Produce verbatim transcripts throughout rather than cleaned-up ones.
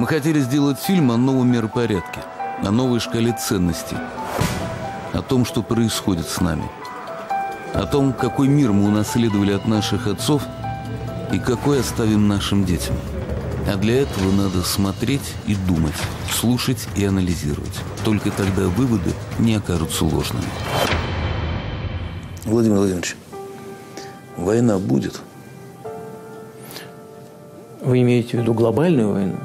Мы хотели сделать фильм о новом миропорядке, о новой шкале ценностей, о том, что происходит с нами, о том, какой мир мы унаследовали от наших отцов и какой оставим нашим детям. А для этого надо смотреть и думать, слушать и анализировать. Только тогда выводы не окажутся ложными. Владимир Владимирович, война будет? Вы имеете в виду глобальную войну?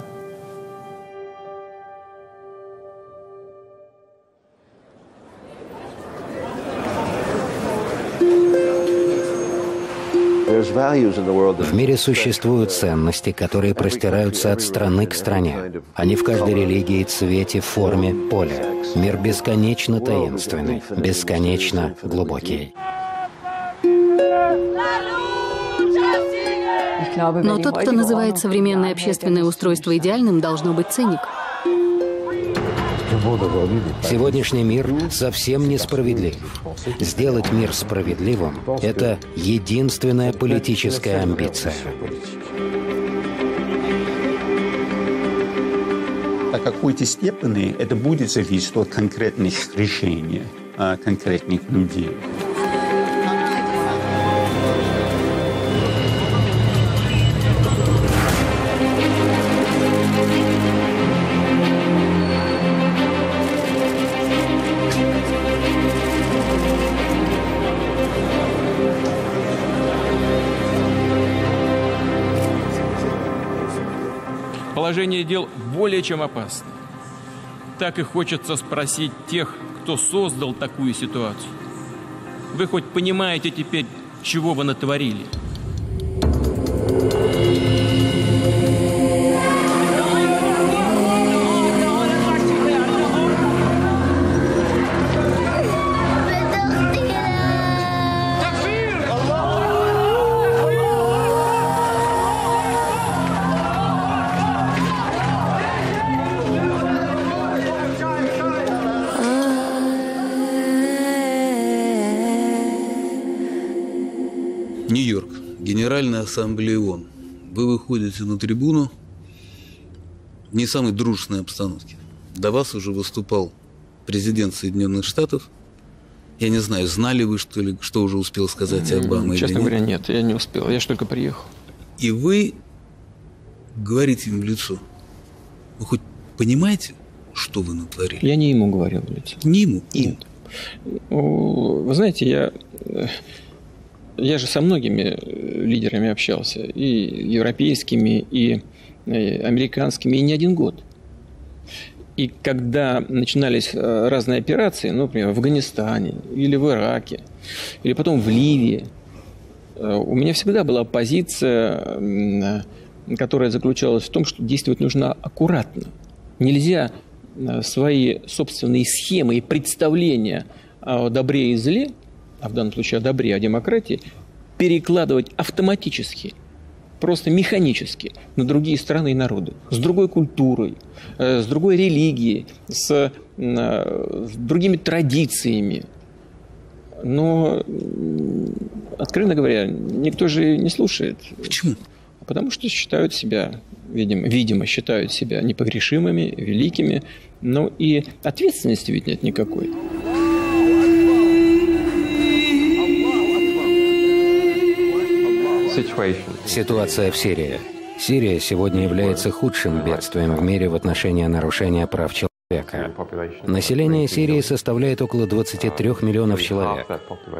В мире существуют ценности, которые простираются от страны к стране. Они в каждой религии, цвете, форме, поле. Мир бесконечно таинственный, бесконечно глубокий. Но тот, кто называет современное общественное устройство идеальным, должно быть циник. Сегодняшний мир совсем несправедлив. Сделать мир справедливым – это единственная политическая амбиция. До какой-то степени это будет зависеть от конкретных решений, конкретных людей. Положение дел более чем опасно. Так и хочется спросить тех, кто создал такую ситуацию. Вы хоть понимаете теперь, чего вы натворили? Генеральная ассамблея ООН. Вы выходите на трибуну в не самой дружественной обстановке. До вас уже выступал президент Соединенных Штатов. Я не знаю, знали вы, что ли, что уже успел сказать Обама? Честно говоря, нет, я не успел. Я же только приехал. И вы говорите им в лицо. Вы хоть понимаете, что вы натворили? Я не ему говорил в лицо. Не ему? Им. Вы знаете, я... Я же со многими лидерами общался, и европейскими, и американскими, и не один год. И когда начинались разные операции, например, в Афганистане, или в Ираке, или потом в Ливии, у меня всегда была позиция, которая заключалась в том, что действовать нужно аккуратно. Нельзя свои собственные схемы и представления о добре и зле, а в данном случае о добре, о демократии, перекладывать автоматически, просто механически на другие страны и народы, с другой культурой, с другой религией, с, с другими традициями. Но, откровенно говоря, никто же не слушает. Почему? Потому что считают себя, видимо, видимо, считают себя непогрешимыми, великими, но и ответственности ведь нет никакой. Ситуация в Сирии. Сирия сегодня является худшим бедствием в мире в отношении нарушения прав человека. Население Сирии составляет около двадцати трёх миллионов человек,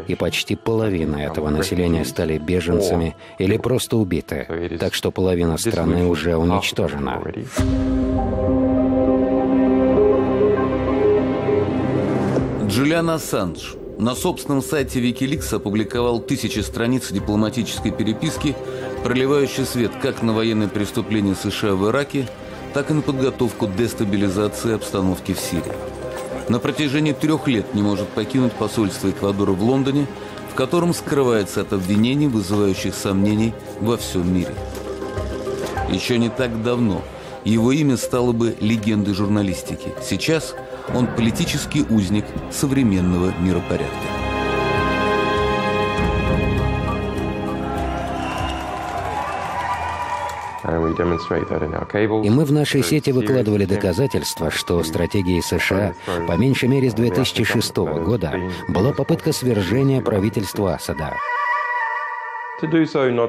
и почти половина этого населения стали беженцами или просто убиты, так что половина страны уже уничтожена. Джулиан Ассанж на собственном сайте WikiLeaks опубликовал тысячи страниц дипломатической переписки, проливающей свет как на военные преступления США в Ираке, так и на подготовку дестабилизации обстановки в Сирии. На протяжении трех лет не может покинуть посольство Эквадора в Лондоне, в котором скрывается от обвинений, вызывающих сомнений во всем мире. Еще не так давно его имя стало бы легендой журналистики. Сейчас он политический узник современного миропорядка. И мы в нашей сети выкладывали доказательства, что стратегией США по меньшей мере с две тысячи шестого года была попытка свержения правительства Асада.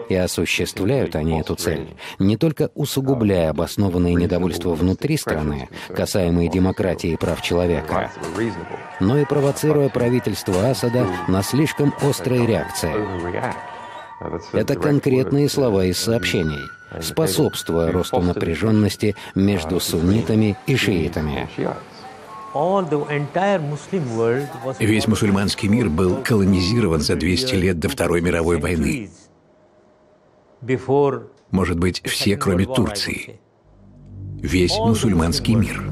И осуществляют они эту цель, не только усугубляя обоснованные недовольства внутри страны, касаемые демократии и прав человека, но и провоцируя правительство Асада на слишком острые реакции. Это конкретные слова из сообщений, способствуя росту напряженности между суннитами и шиитами. Весь мусульманский мир был колонизирован за двести лет до Второй мировой войны. Может быть, все, кроме Турции. Весь мусульманский мир.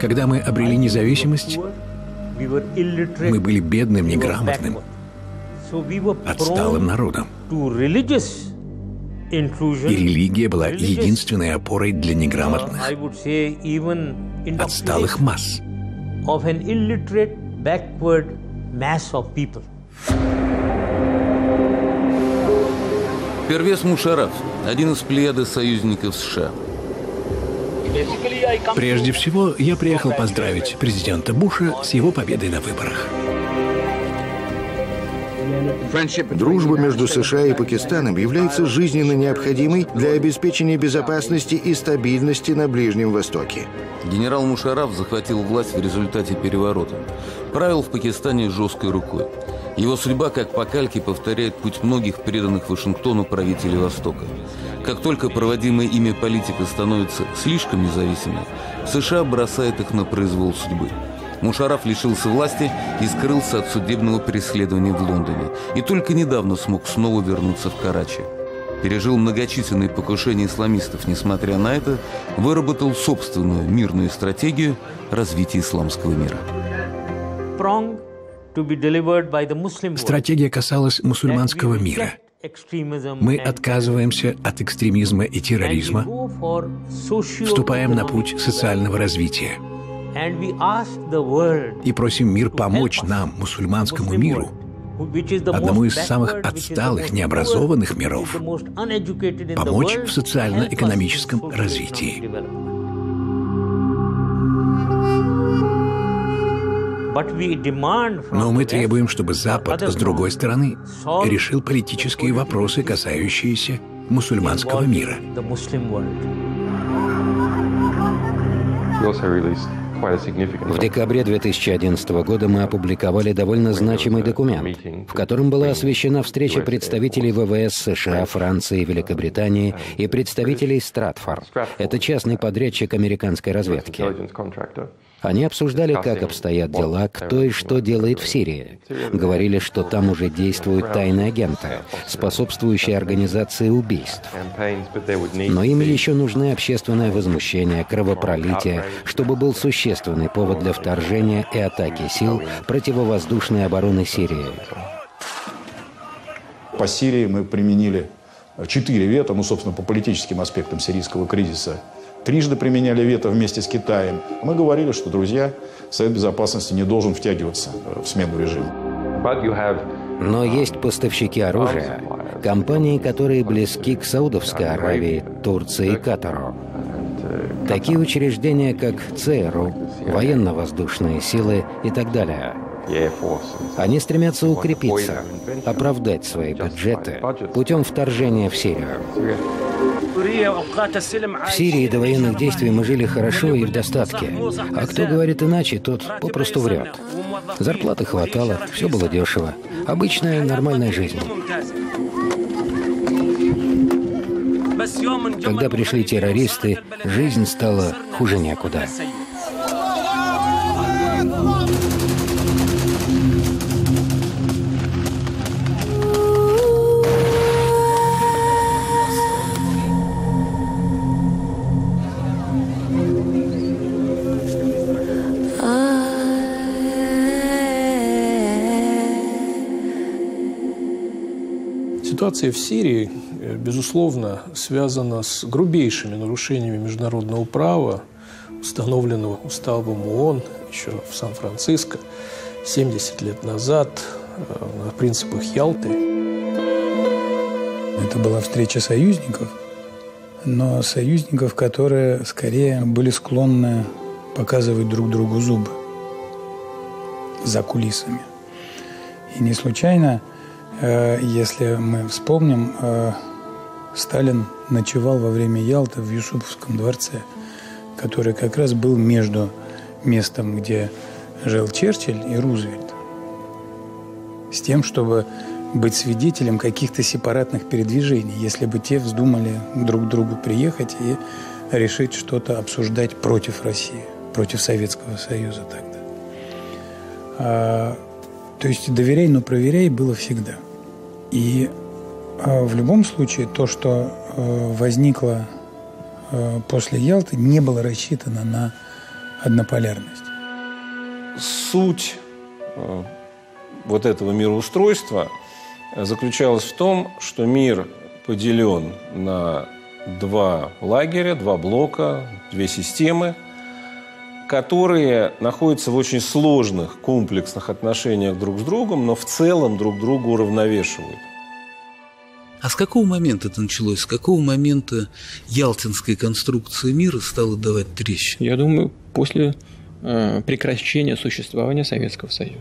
Когда мы обрели независимость, мы были бедным, неграмотным, отсталым народом. И религия была единственной опорой для неграмотных, отсталых масс. Первез Мушарраф, один из плеяды союзников США. Прежде всего, я приехал поздравить президента Буша с его победой на выборах. Дружба между США и Пакистаном является жизненно необходимой для обеспечения безопасности и стабильности на Ближнем Востоке. Генерал Мушарраф захватил власть в результате переворота. Правил в Пакистане жесткой рукой. Его судьба, как по кальке, повторяет путь многих преданных Вашингтону правителей Востока. Как только проводимая ими политика становится слишком независимой, США бросает их на произвол судьбы. Мушарраф лишился власти и скрылся от судебного преследования в Лондоне. И только недавно смог снова вернуться в Карачи. Пережил многочисленные покушения исламистов. Несмотря на это, выработал собственную мирную стратегию развития исламского мира. Стратегия касалась мусульманского мира. Мы отказываемся от экстремизма и терроризма, вступаем на путь социального развития. И просим мир помочь нам, мусульманскому миру, одному из самых отсталых, необразованных миров, помочь в социально-экономическом развитии. Но мы требуем, чтобы Запад, с другой стороны, решил политические вопросы, касающиеся мусульманского мира. В декабре две тысячи одиннадцатого года мы опубликовали довольно значимый документ, в котором была освещена встреча представителей ВВС США, Франции и Великобритании и представителей Стратфорд. Это частный подрядчик американской разведки. Они обсуждали, как обстоят дела, кто и что делает в Сирии. Говорили, что там уже действуют тайные агенты, способствующие организации убийств. Но им еще нужны общественное возмущение, кровопролитие, чтобы был существенный повод для вторжения и атаки сил противовоздушной обороны Сирии. По Сирии мы применили четыре вето, ну, собственно, по политическим аспектам сирийского кризиса. Трижды применяли вето вместе с Китаем. Мы говорили, что, друзья, Совет Безопасности не должен втягиваться в смену режима. Но есть поставщики оружия, компании, которые близки к Саудовской Аравии, Турции и Катару. Такие учреждения, как ЦРУ, военно-воздушные силы и так далее. Они стремятся укрепиться, оправдать свои бюджеты путем вторжения в Сирию. В Сирии до военных действий мы жили хорошо и в достатке. А кто говорит иначе, тот попросту врет. Зарплаты хватало, все было дешево. Обычная нормальная жизнь. Когда пришли террористы, жизнь стала хуже некуда. Ситуация в Сирии, безусловно, связана с грубейшими нарушениями международного права, установленного уставом ООН еще в Сан-Франциско, семьдесят лет назад на принципах Ялты. Это была встреча союзников, но союзников, которые скорее были склонны показывать друг другу зубы за кулисами. И не случайно, если мы вспомним, Сталин ночевал во время Ялты в Юсуповском дворце, который как раз был между местом, где жил Черчилль, и Рузвельт, с тем, чтобы быть свидетелем каких-то сепаратных передвижений, если бы те вздумали друг к другу приехать и решить что-то обсуждать против России, против Советского Союза тогда. А, то есть доверяй, но проверяй было всегда. И а, в любом случае то, что а, возникло а, после Ялты, не было рассчитано на однополярность. Суть а, вот этого мироустройства заключалась в том, что мир поделен на два лагеря, два блока, две системы, которые находятся в очень сложных, комплексных отношениях друг с другом, но в целом друг друга уравновешивают. А с какого момента это началось? С какого момента ялтинская конструкция мира стала давать трещину? Я думаю, после э, прекращения существования Советского Союза.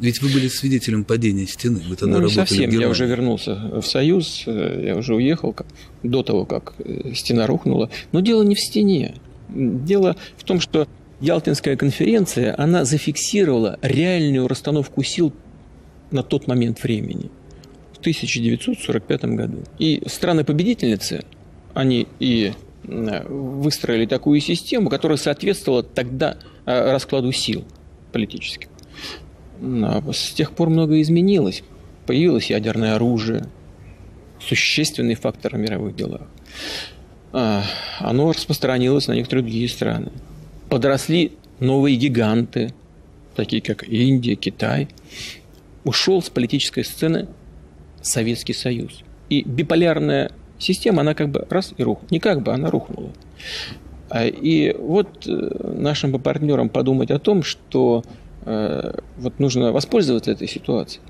Ведь вы были свидетелем падения стены. Вы тогда ну, не совсем. Я уже вернулся в Союз, я уже уехал до того, как стена рухнула. Но дело не в стене. Дело в том, что Ялтинская конференция, она зафиксировала реальную расстановку сил на тот момент времени, в тысяча девятьсот сорок пятом году. И страны-победительницы, они и выстроили такую систему, которая соответствовала тогда раскладу сил политических. С тех пор многое изменилось. Появилось ядерное оружие, существенный фактор в мировых делах. Оно распространилось на некоторые другие страны. Подросли новые гиганты, такие как Индия, Китай. Ушел с политической сцены Советский Союз. И биполярная система, она как бы раз и рухнула. Не как бы, она рухнула. И вот нашим партнерам подумать о том, что вот нужно воспользоваться этой ситуацией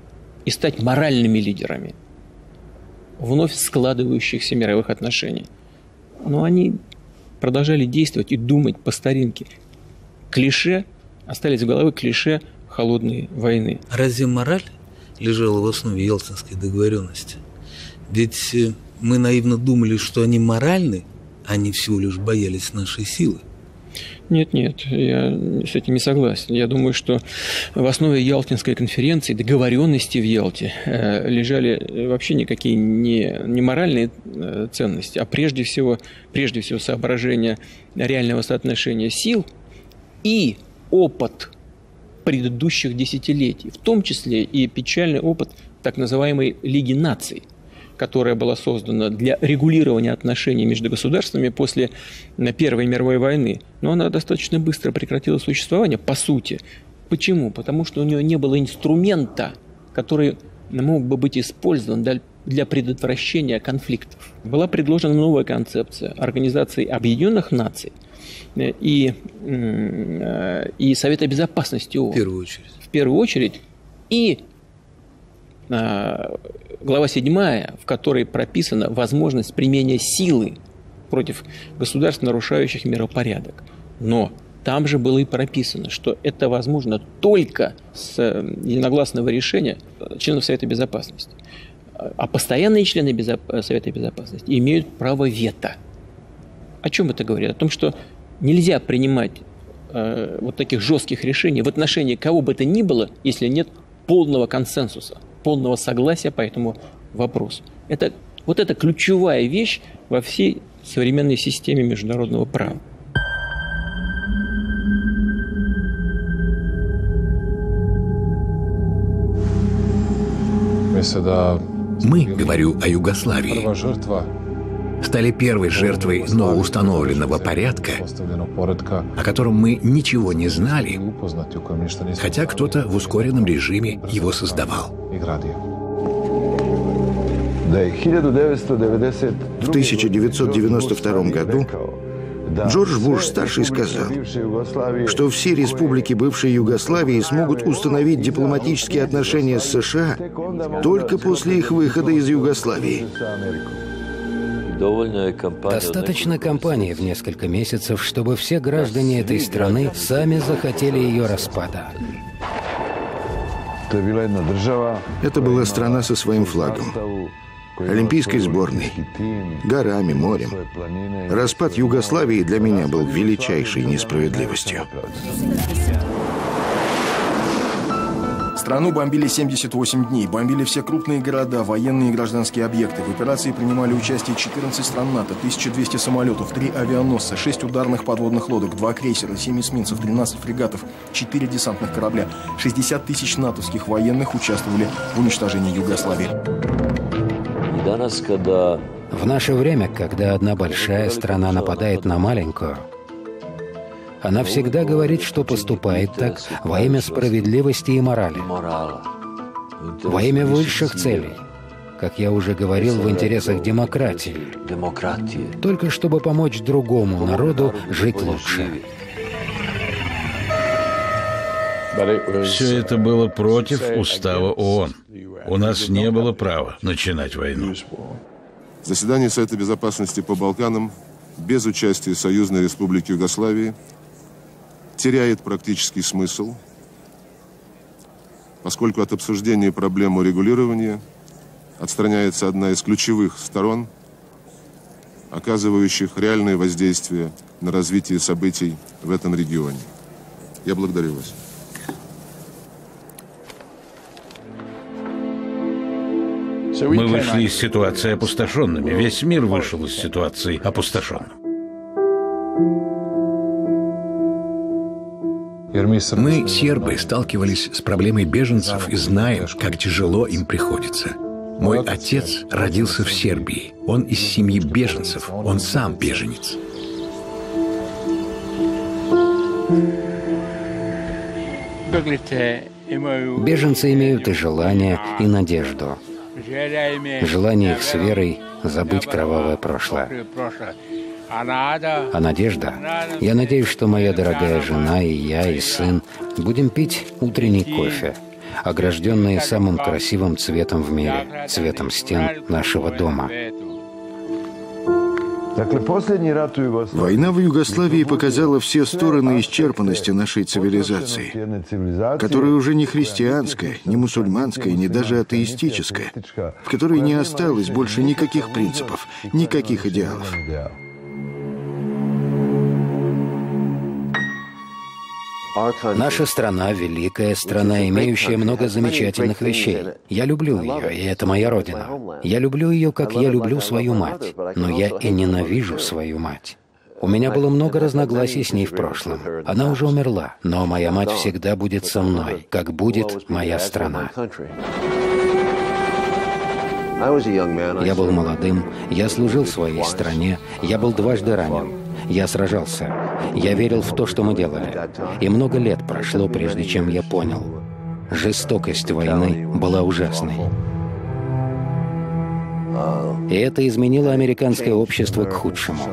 и стать моральными лидерами вновь складывающихся мировых отношений. Но они продолжали действовать и думать по старинке. Клише, остались в голове клише холодной войны. Разве мораль лежала в основе ялтинской договоренности? Ведь мы наивно думали, что они моральны, они всего лишь боялись нашей силы. Нет, нет, я с этим не согласен. Я думаю, что в основе Ялтинской конференции, договоренности в Ялте, лежали вообще никакие не, не моральные ценности, а прежде всего, прежде всего соображение реального соотношения сил и опыт предыдущих десятилетий, в том числе и печальный опыт так называемой Лиги наций, которая была создана для регулирования отношений между государствами после Первой мировой войны. Но она достаточно быстро прекратила существование, по сути. Почему? Потому что у нее не было инструмента, который мог бы быть использован для предотвращения конфликтов. Была предложена новая концепция Организации Объединенных Наций и, и Совета Безопасности ООН. В первую очередь. В первую очередь. И глава седьмая, в которой прописана возможность применения силы против государств, нарушающих миропорядок. Но там же было и прописано, что это возможно только с единогласного решения членов Совета Безопасности. А постоянные члены Безо- Совета Безопасности имеют право вето. О чем это говорит? О том, что нельзя принимать э, вот таких жестких решений в отношении кого бы то ни было, если нет полного консенсуса, полного согласия по этому вопросу. Это, вот это ключевая вещь во всей современной системе международного права. Мы, говорю о Югославии, стали первой жертвой новоустановленного порядка, о котором мы ничего не знали, хотя кто-то в ускоренном режиме его создавал. В тысяча девятьсот девяносто втором году Джордж Буш-старший сказал, что все республики бывшей Югославии смогут установить дипломатические отношения с США только после их выхода из Югославии. Достаточно кампании в несколько месяцев, чтобы все граждане этой страны сами захотели ее распада. Это была страна со своим флагом, олимпийской сборной, горами, морем. Распад Югославии для меня был величайшей несправедливостью. Страну бомбили семьдесят восемь дней, бомбили все крупные города, военные и гражданские объекты. В операции принимали участие четырнадцать стран НАТО, тысяча двести самолетов, три авианосца, шесть ударных подводных лодок, два крейсера, семь эсминцев, тринадцать фрегатов, четыре десантных корабля. шестьдесят тысяч натовских военных участвовали в уничтожении Югославии. В наше время, когда одна большая страна нападает на маленькую, она всегда говорит, что поступает так во имя справедливости и морали, во имя высших целей, как я уже говорил, в интересах демократии, только чтобы помочь другому народу жить лучше. Все это было против устава ООН. У нас не было права начинать войну. Заседание Совета Безопасности по Балканам без участия Союзной Республики Югославии теряет практический смысл, поскольку от обсуждения проблемы урегулирования отстраняется одна из ключевых сторон, оказывающих реальное воздействие на развитие событий в этом регионе. Я благодарю вас. Мы вышли из ситуации опустошенными. Весь мир вышел из ситуации опустошенным. Мы, сербы, сталкивались с проблемой беженцев и знаем, как тяжело им приходится. Мой отец родился в Сербии. Он из семьи беженцев. Он сам беженец. Беженцы имеют и желание, и надежду. Желание их с верой забыть кровавое прошлое. А надежда? Я надеюсь, что моя дорогая жена и я, и сын будем пить утренний кофе, огражденный самым красивым цветом в мире, цветом стен нашего дома. Война в Югославии показала все стороны исчерпанности нашей цивилизации, которая уже не христианская, не мусульманская, не даже атеистическая, в которой не осталось больше никаких принципов, никаких идеалов. Наша страна — великая страна, имеющая много замечательных вещей. Я люблю ее, и это моя родина. Я люблю ее, как я люблю свою мать, но я и ненавижу свою мать. У меня было много разногласий с ней в прошлом. Она уже умерла, но моя мать всегда будет со мной, как будет моя страна. Я был молодым, я служил своей стране, я был дважды ранен. Я сражался. Я верил в то, что мы делали. И много лет прошло, прежде чем я понял. Жестокость войны была ужасной. И это изменило американское общество к худшему.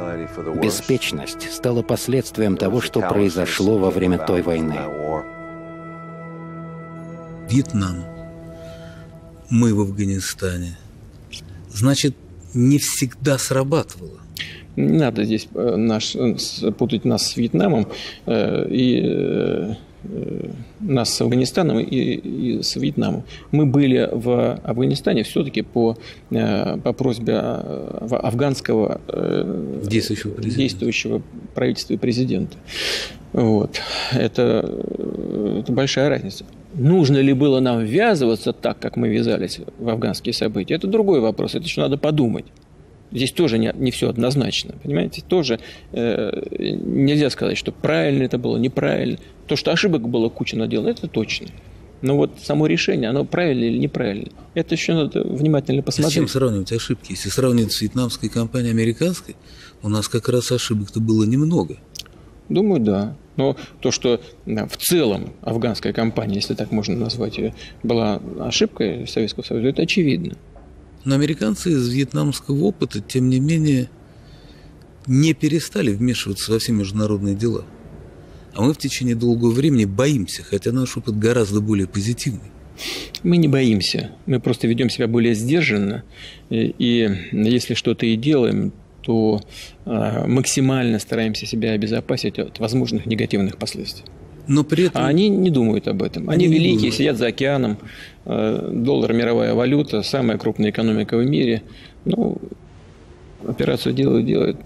Беспечность стала последствием того, что произошло во время той войны. Вьетнам. Мы в Афганистане. Значит, не всегда срабатывало. Не надо здесь наш, путать нас с Вьетнамом э, и э, нас с Афганистаном и, и с Вьетнамом. Мы были в Афганистане все-таки по, э, по просьбе афганского э, действующего, президента. действующего правительства и президента. Вот. Это, это большая разница. Нужно ли было нам ввязываться так, как мы ввязались в афганские события? Это другой вопрос. Это еще надо подумать. Здесь тоже не, не все однозначно, понимаете? Тоже э, нельзя сказать, что правильно это было, неправильно. То, что ошибок было куча наделано, это точно. Но вот само решение, оно правильно или неправильно, это еще надо внимательно посмотреть. Зачем сравнивать ошибки? Если сравнивать с вьетнамской компанией американской, у нас как раз ошибок-то было немного. Думаю, да. Но то, что да, в целом афганская компания, если так можно назвать ее, была ошибкой Советского Союза, это очевидно. Но американцы из вьетнамского опыта, тем не менее, не перестали вмешиваться во все международные дела. А мы в течение долгого времени боимся, хотя наш опыт гораздо более позитивный. Мы не боимся, мы просто ведем себя более сдержанно, и если что-то и делаем, то максимально стараемся себя обезопасить от возможных негативных последствий. Но при этом... А они не думают об этом. Они, они великие, сидят за океаном, доллар – мировая валюта, самая крупная экономика в мире. Ну, операцию делают, делают,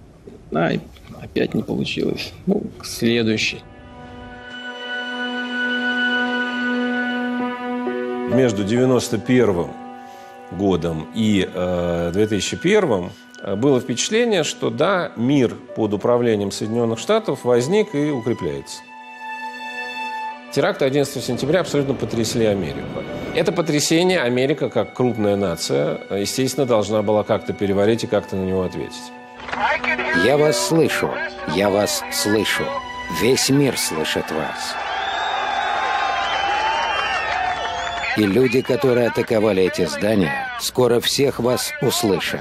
а, опять не получилось. Ну, следующий. Между девяносто первым годом и э, две тысячи первым было впечатление, что да, мир под управлением Соединенных Штатов возник и укрепляется. Теракты одиннадцатого сентября абсолютно потрясли Америку. Это потрясение Америка, как крупная нация, естественно, должна была как-то переварить и как-то на него ответить. Я вас слышу, я вас слышу, весь мир слышит вас. И люди, которые атаковали эти здания, скоро всех вас услышат.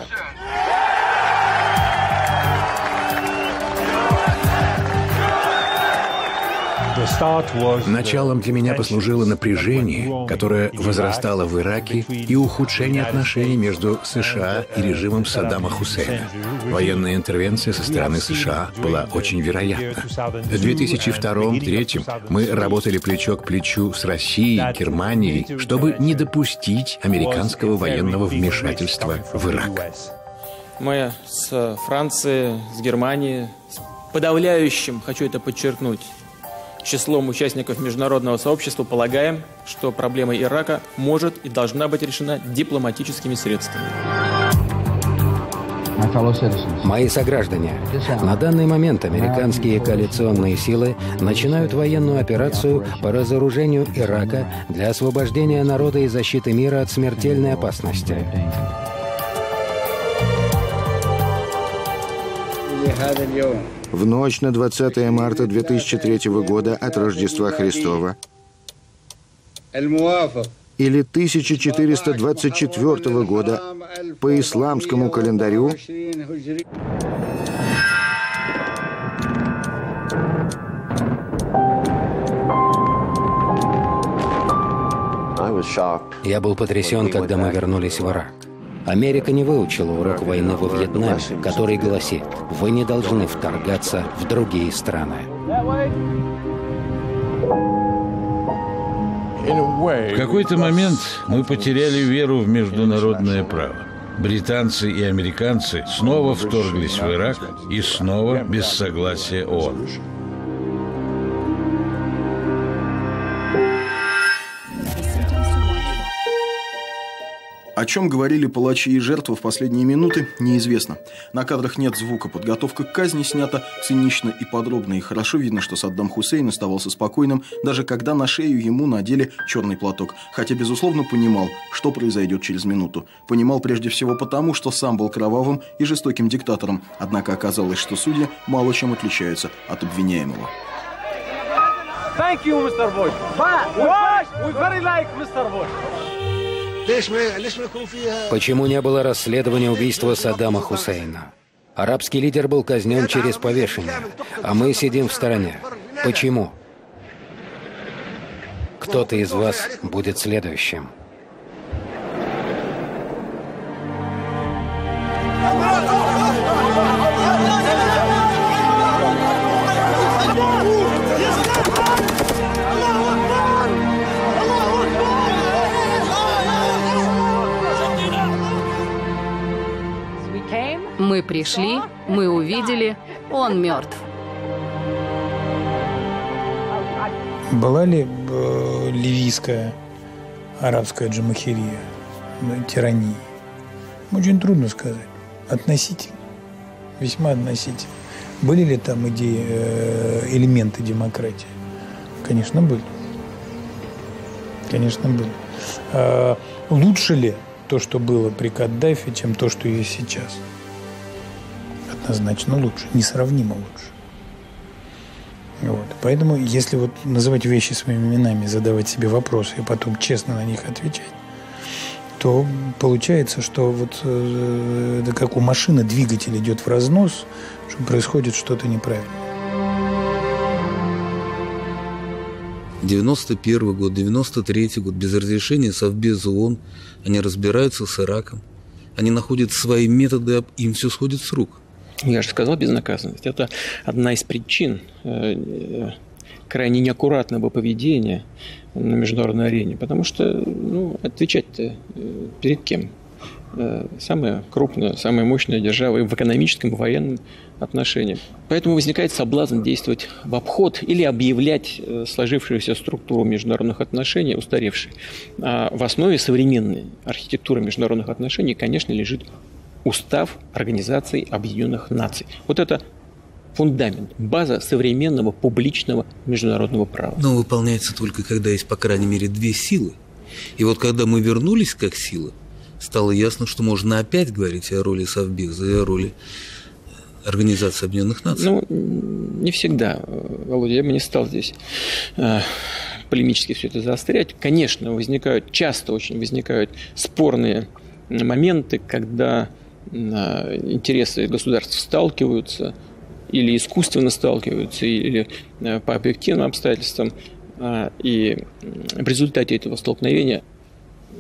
Началом для меня послужило напряжение, которое возрастало в Ираке, и ухудшение отношений между США и режимом Саддама Хусейна. Военная интервенция со стороны США была очень вероятна. В две тысячи втором — две тысячи третьем мы работали плечо к плечу с Россией, Германией, чтобы не допустить американского военного вмешательства в Ирак. Мы с Францией, с Германией, с подавляющим, хочу это подчеркнуть, числом участников международного сообщества полагаем, что проблема Ирака может и должна быть решена дипломатическими средствами. Мои сограждане, на данный момент американские коалиционные силы начинают военную операцию по разоружению Ирака для освобождения народа и защиты мира от смертельной опасности. В ночь на двадцатое марта две тысячи третьего года от Рождества Христова или тысяча четыреста двадцать четвёртого года по исламскому календарю я был потрясен, когда мы вернулись в Ирак. Америка не выучила урок войны во Вьетнаме, который гласит: вы не должны вторгаться в другие страны. В какой-то момент мы потеряли веру в международное право. Британцы и американцы снова вторглись в Ирак и снова без согласия ООН. О чем говорили палачи и жертвы в последние минуты, неизвестно. На кадрах нет звука, подготовка к казни снята цинично и подробно, и хорошо видно, что Саддам Хусейн оставался спокойным, даже когда на шею ему надели черный платок. Хотя, безусловно, понимал, что произойдет через минуту. Понимал прежде всего потому, что сам был кровавым и жестоким диктатором. Однако оказалось, что судьи мало чем отличаются от обвиняемого. Почему не было расследования убийства Саддама Хусейна? Арабский лидер был казнен через повешение, а мы сидим в стороне. Почему? Кто-то из вас будет следующим. Мы пришли, мы увидели, он мертв. Была ли э, ливийская арабская джамахирия, тирания? Очень трудно сказать. Относительно. Весьма относительно. Были ли там идеи, э, элементы демократии? Конечно, были. Конечно, были. Э, лучше ли то, что было при Каддафи, чем то, что есть сейчас? Однозначно лучше, несравнимо лучше. Вот. Поэтому, если вот называть вещи своими именами, задавать себе вопросы и потом честно на них отвечать, то получается, что вот э, да как у машины двигатель идет в разнос, что происходит что-то неправильно. девяносто первый год, девяносто третий год, без разрешения Совбез ООН, они разбираются с Ираком, они находят свои методы, им все сходит с рук. Я же сказал, безнаказанность – это одна из причин крайне неаккуратного поведения на международной арене, потому что ну, отвечать-то перед кем? Самая крупная, самая мощная держава в экономическом, военном отношении. Поэтому возникает соблазн действовать в обход или объявлять сложившуюся структуру международных отношений устаревшей. А в основе современной архитектуры международных отношений, конечно, лежит Устав Организации Объединенных Наций. Вот это фундамент, база современного публичного международного права. Но выполняется только, когда есть, по крайней мере, две силы. И вот когда мы вернулись как сила, стало ясно, что можно опять говорить о роли Совбеза и о роли Организации Объединенных Наций. Ну, не всегда, Володя, я бы не стал здесь полемически все это заострять. Конечно, возникают, часто очень возникают спорные моменты, когда интересы государств сталкиваются или искусственно сталкиваются, или по объективным обстоятельствам, и в результате этого столкновения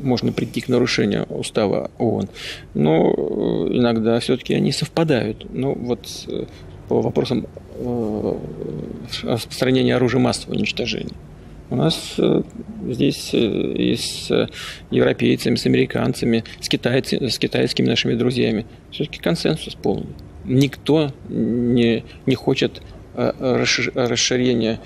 можно прийти к нарушению устава ООН. Но иногда все-таки они совпадают. Ну, вот по вопросам распространения оружия массового уничтожения. У нас здесь и с европейцами, с американцами, с, китайцами, с китайскими нашими друзьями все-таки консенсус полный. Никто не, не хочет расширения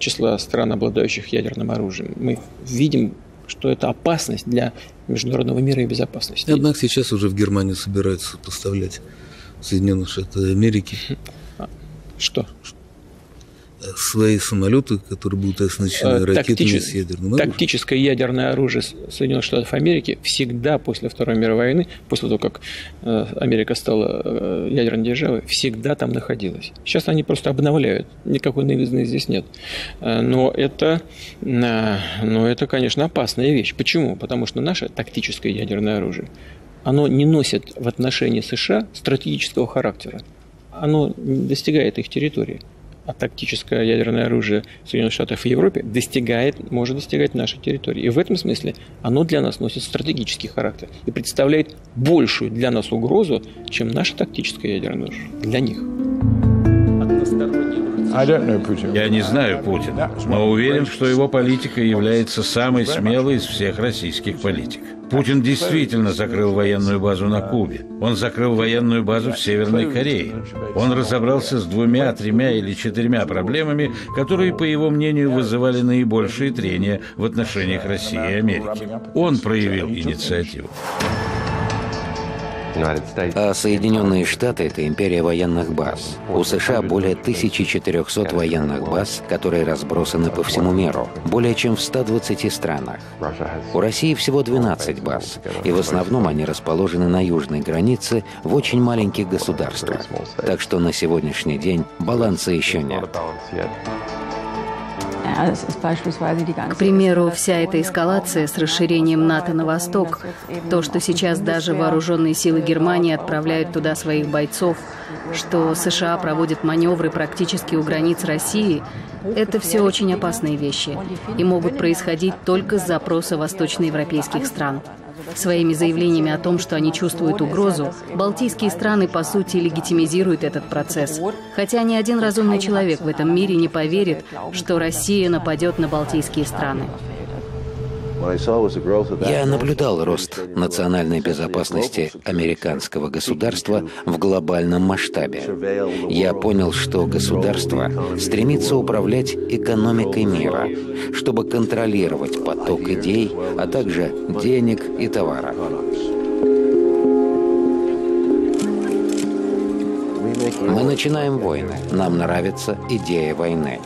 числа стран, обладающих ядерным оружием. Мы видим, что это опасность для международного мира и безопасности. Однако сейчас уже в Германию собираются поставлять Соединенные Штаты Америки. Что? Свои самолеты, которые будут оснащены ракетами с ядерным оружием. Тактическое ядерное оружие Соединенных Штатов Америки всегда после Второй мировой войны, после того, как Америка стала ядерной державой, всегда там находилась. Сейчас они просто обновляют. Никакой новизны здесь нет. Но это, но это, конечно, опасная вещь. Почему? Потому что наше тактическое ядерное оружие, оно не носит в отношении США стратегического характера. Оно не достигает их территории. А тактическое ядерное оружие Соединенных Штатов и Европе достигает, может достигать нашей территории. И в этом смысле оно для нас носит стратегический характер и представляет большую для нас угрозу, чем наше тактическое ядерное оружие. Для них. Я не знаю Путина, но уверен, что его политика является самой смелой из всех российских политик. Путин действительно закрыл военную базу на Кубе. Он закрыл военную базу в Северной Корее. Он разобрался с двумя, тремя или четырьмя проблемами, которые, по его мнению, вызывали наибольшие трения в отношениях России и Америки. Он проявил инициативу. А Соединенные Штаты – это империя военных баз. У США более тысячи четырёхсот военных баз, которые разбросаны по всему миру, более чем в ста двадцати странах. У России всего двенадцать баз, и в основном они расположены на южной границе в очень маленьких государствах. Так что на сегодняшний день баланса еще нет. К примеру, вся эта эскалация с расширением НАТО на восток, то, что сейчас даже вооруженные силы Германии отправляют туда своих бойцов, что США проводят маневры практически у границ России, это все очень опасные вещи и могут происходить только с запроса восточноевропейских стран. Своими заявлениями о том, что они чувствуют угрозу, балтийские страны, по сути, легитимизируют этот процесс. Хотя ни один разумный человек в этом мире не поверит, что Россия нападет на балтийские страны. Я наблюдал рост национальной безопасности американского государства в глобальном масштабе. Я понял, что государство стремится управлять экономикой мира, чтобы контролировать поток идей, а также денег и товаров. Мы начинаем войны. Нам нравится идея войны.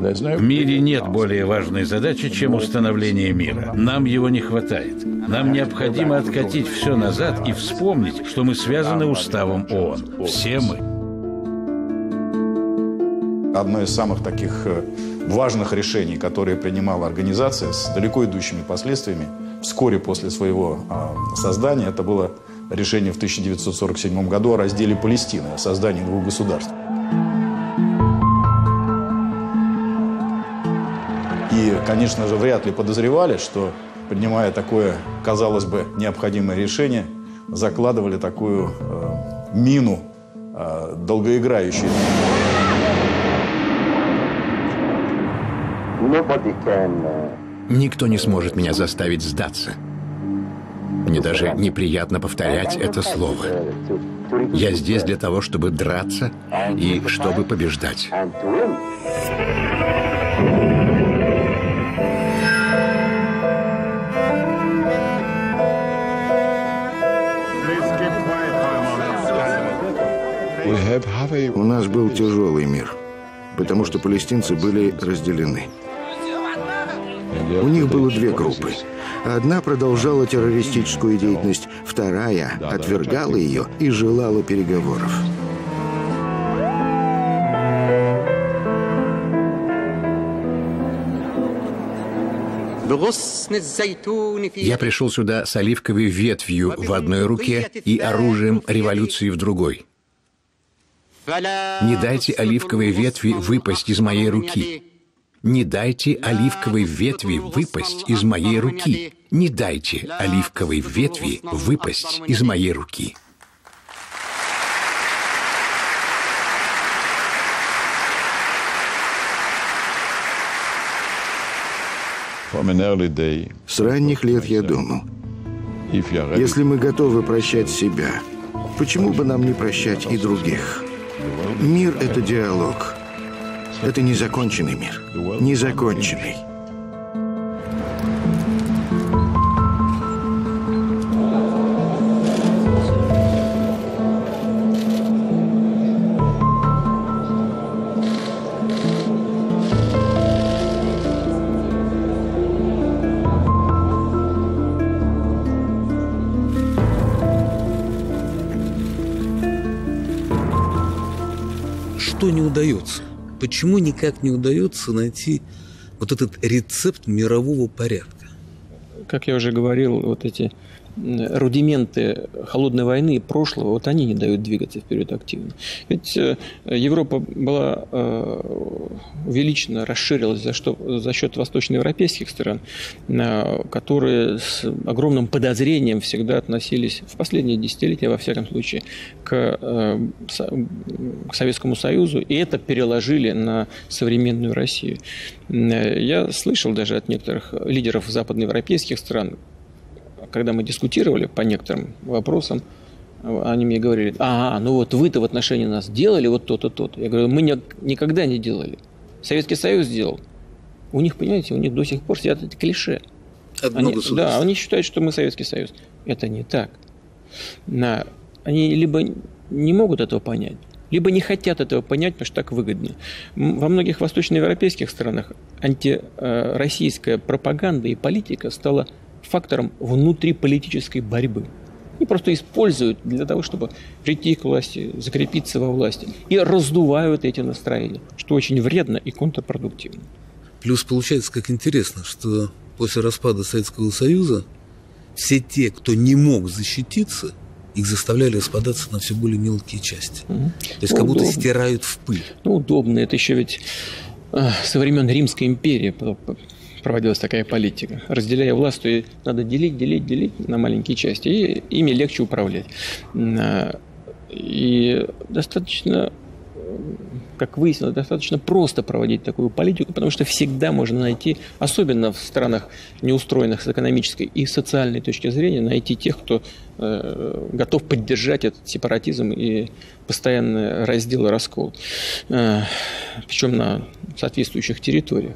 В мире нет более важной задачи, чем установление мира. Нам его не хватает. Нам необходимо откатить все назад и вспомнить, что мы связаны уставом ООН. Все мы. Одно из самых таких важных решений, которые принимала организация с далеко идущими последствиями, вскоре после своего создания. Это было решение в тысяча девятьсот сорок седьмом году о разделе Палестины, о создании двух государств. И, конечно же, вряд ли подозревали, что, принимая такое, казалось бы, необходимое решение, закладывали такую э, мину э, долгоиграющую. Никто не сможет меня заставить сдаться. Мне даже неприятно повторять это слово. Я здесь для того, чтобы драться и чтобы побеждать. У нас был тяжелый мир, потому что палестинцы были разделены. У них было две группы. Одна продолжала террористическую деятельность, вторая отвергала ее и желала переговоров. Я пришел сюда с оливковой ветвью в одной руке и оружием революции в другой. Не дайте оливковой ветви выпасть из моей руки. Не дайте оливковой ветви выпасть из моей руки. Не дайте оливковой ветви выпасть из моей руки. С ранних лет я думал, если мы готовы прощать себя, почему бы нам не прощать и других? Мир — это диалог. Это незаконченный мир. Незаконченный. Что не удается? Почему никак не удается найти вот этот рецепт мирового порядка? Как я уже говорил, вот эти рудименты холодной войны прошлого, вот они не дают двигаться вперед активно. Ведь Европа была увеличена, расширилась за, что, за счет восточноевропейских стран, которые с огромным подозрением всегда относились в последние десятилетия, во всяком случае, к, к Советскому Союзу, и это переложили на современную Россию. Я слышал даже от некоторых лидеров западноевропейских стран, когда мы дискутировали по некоторым вопросам, они мне говорили: ага, ну вот вы-то в отношении нас делали вот то-то, то-то. Я говорю, мы не, никогда не делали. Советский Союз делал. У них, понимаете, у них до сих пор сидят эти клише. Они, да, они считают, что мы Советский Союз. Это не так. На, они либо не могут этого понять, либо не хотят этого понять, потому что так выгодно. Во многих восточноевропейских странах антироссийская пропаганда и политика стала фактором внутриполитической борьбы. Они просто используют для того, чтобы прийти к власти, закрепиться во власти. И раздувают эти настроения, что очень вредно и контрпродуктивно. Плюс получается, как интересно, что после распада Советского Союза все те, кто не мог защититься, их заставляли распадаться на все более мелкие части. Угу. То есть, ну, как будто удобно. Стирают в пыль. Ну, удобно. Это еще ведь э, со времен Римской империи проводилась такая политика. Разделяя власть, то надо делить, делить, делить на маленькие части, и ими легче управлять. И достаточно, как выяснилось, достаточно просто проводить такую политику, потому что всегда можно найти, особенно в странах, неустроенных с экономической и социальной точки зрения, найти тех, кто готов поддержать этот сепаратизм и постоянный раздел и раскол. Причем на соответствующих территориях.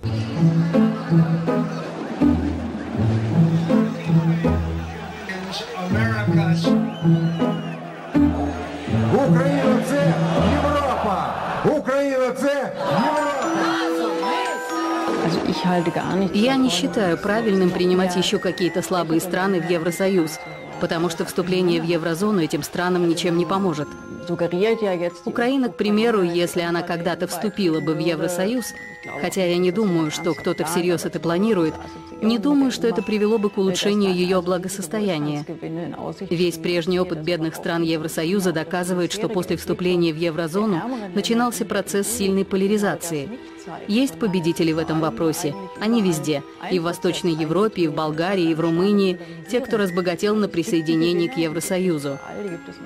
Украина – це Європа! Украина – це Європа! Я не считаю правильным принимать еще какие-то слабые страны в Евросоюз, потому что вступление в еврозону этим странам ничем не поможет. Украина, к примеру, если она когда-то вступила бы в Евросоюз, хотя я не думаю, что кто-то всерьез это планирует, не думаю, что это привело бы к улучшению ее благосостояния. Весь прежний опыт бедных стран Евросоюза доказывает, что после вступления в еврозону начинался процесс сильной поляризации. Есть победители в этом вопросе. Они везде. И в Восточной Европе, и в Болгарии, и в Румынии. Те, кто разбогател на присоединении к Евросоюзу.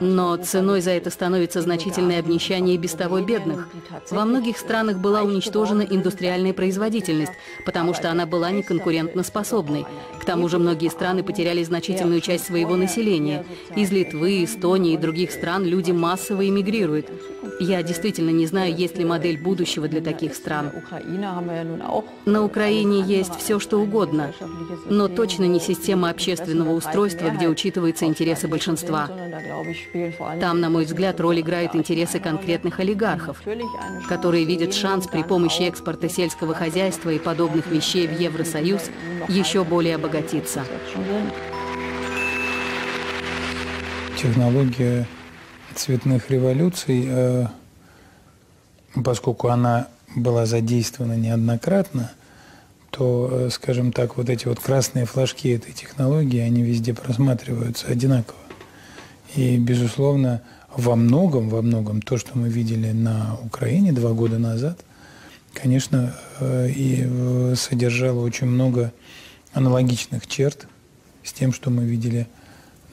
Но ценой за это становится значительное обнищание без того бедных. Во многих странах была уничтожена индустриальная производительность, потому что она была неконкурентноспособной. К тому же многие страны потеряли значительную часть своего населения. Из Литвы, Эстонии и других стран люди массово эмигрируют. Я действительно не знаю, есть ли модель будущего для таких стран. На Украине есть все, что угодно, но точно не система общественного устройства, где учитываются интересы большинства. Там, на мой взгляд, роль играют интересы конкретных олигархов, которые видят шанс при помощи экспорта сельского хозяйства и подобных вещей в Евросоюз еще более обогатиться. Технология цветных революций, поскольку она была задействована неоднократно, то, скажем так, вот эти вот красные флажки этой технологии, они везде просматриваются одинаково. И, безусловно, во многом, во многом то, что мы видели на Украине два года назад, конечно, и содержало очень много аналогичных черт с тем, что мы видели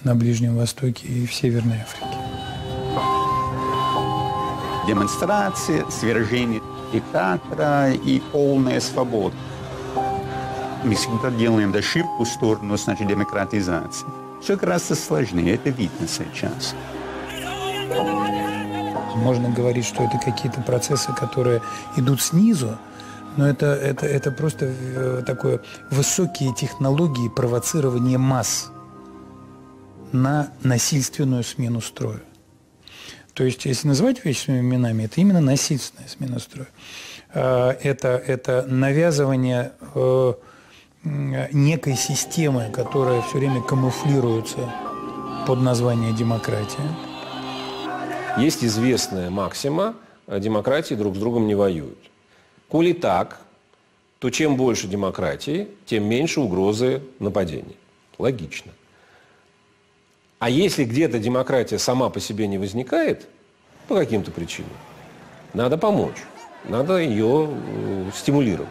на Ближнем Востоке и в Северной Африке. Демонстрации, свержение диктатора и полная свобода. Мы всегда делаем ошибку в сторону, значит, демократизации. Все гораздо сложнее, это видно сейчас. Можно говорить, что это какие-то процессы, которые идут снизу, но это, это, это просто такое высокие технологии провоцирования масс на насильственную смену строя. То есть, если называть вещи своими именами, это именно насильственная смена строя. Это, это навязывание некой системы, которая все время камуфлируется под название демократия. Есть известная максима: демократии друг с другом не воюют. Коли так, то чем больше демократии, тем меньше угрозы нападений. Логично. А если где-то демократия сама по себе не возникает, по каким-то причинам, надо помочь, надо ее э, стимулировать.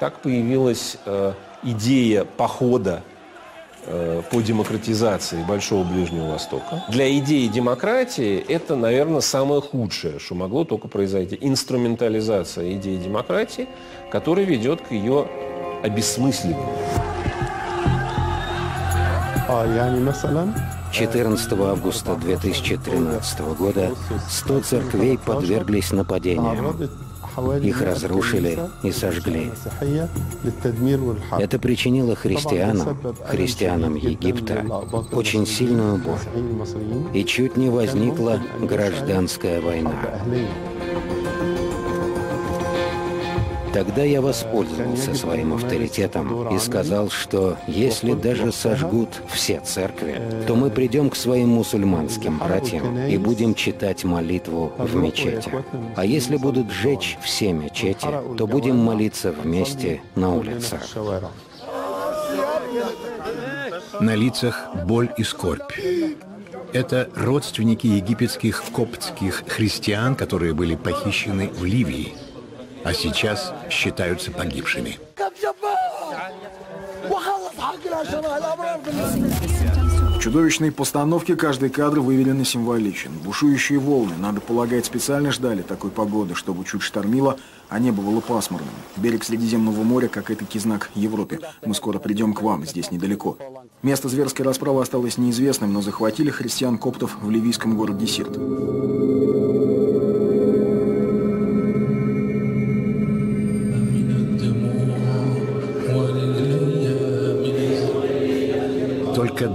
Так появилась э, идея похода э, по демократизации Большого Ближнего Востока. Для идеи демократии это, наверное, самое худшее, что могло только произойти. Инструментализация идеи демократии, которая ведет к ее обесмыслению. четырнадцатого августа две тысячи тринадцатого года сто церквей подверглись нападениям. Их разрушили и сожгли. Это причинило христианам, христианам Египта, очень сильную боль. И чуть не возникла гражданская война. Тогда я воспользовался своим авторитетом и сказал, что если даже сожгут все церкви, то мы придем к своим мусульманским братьям и будем читать молитву в мечети. А если будут сжечь все мечети, то будем молиться вместе на улицах. На лицах боль и скорбь. Это родственники египетских коптских христиан, которые были похищены в Ливии, а сейчас считаются погибшими. В чудовищной постановке каждый кадр выверен и символичен. Бушующие волны, надо полагать, специально ждали такой погоды, чтобы чуть штормило, а небо было пасмурным. Берег Средиземного моря, как этакий знак Европе. Мы скоро придем к вам, здесь недалеко. Место зверской расправы осталось неизвестным, но захватили христиан-коптов в ливийском городе Сирт.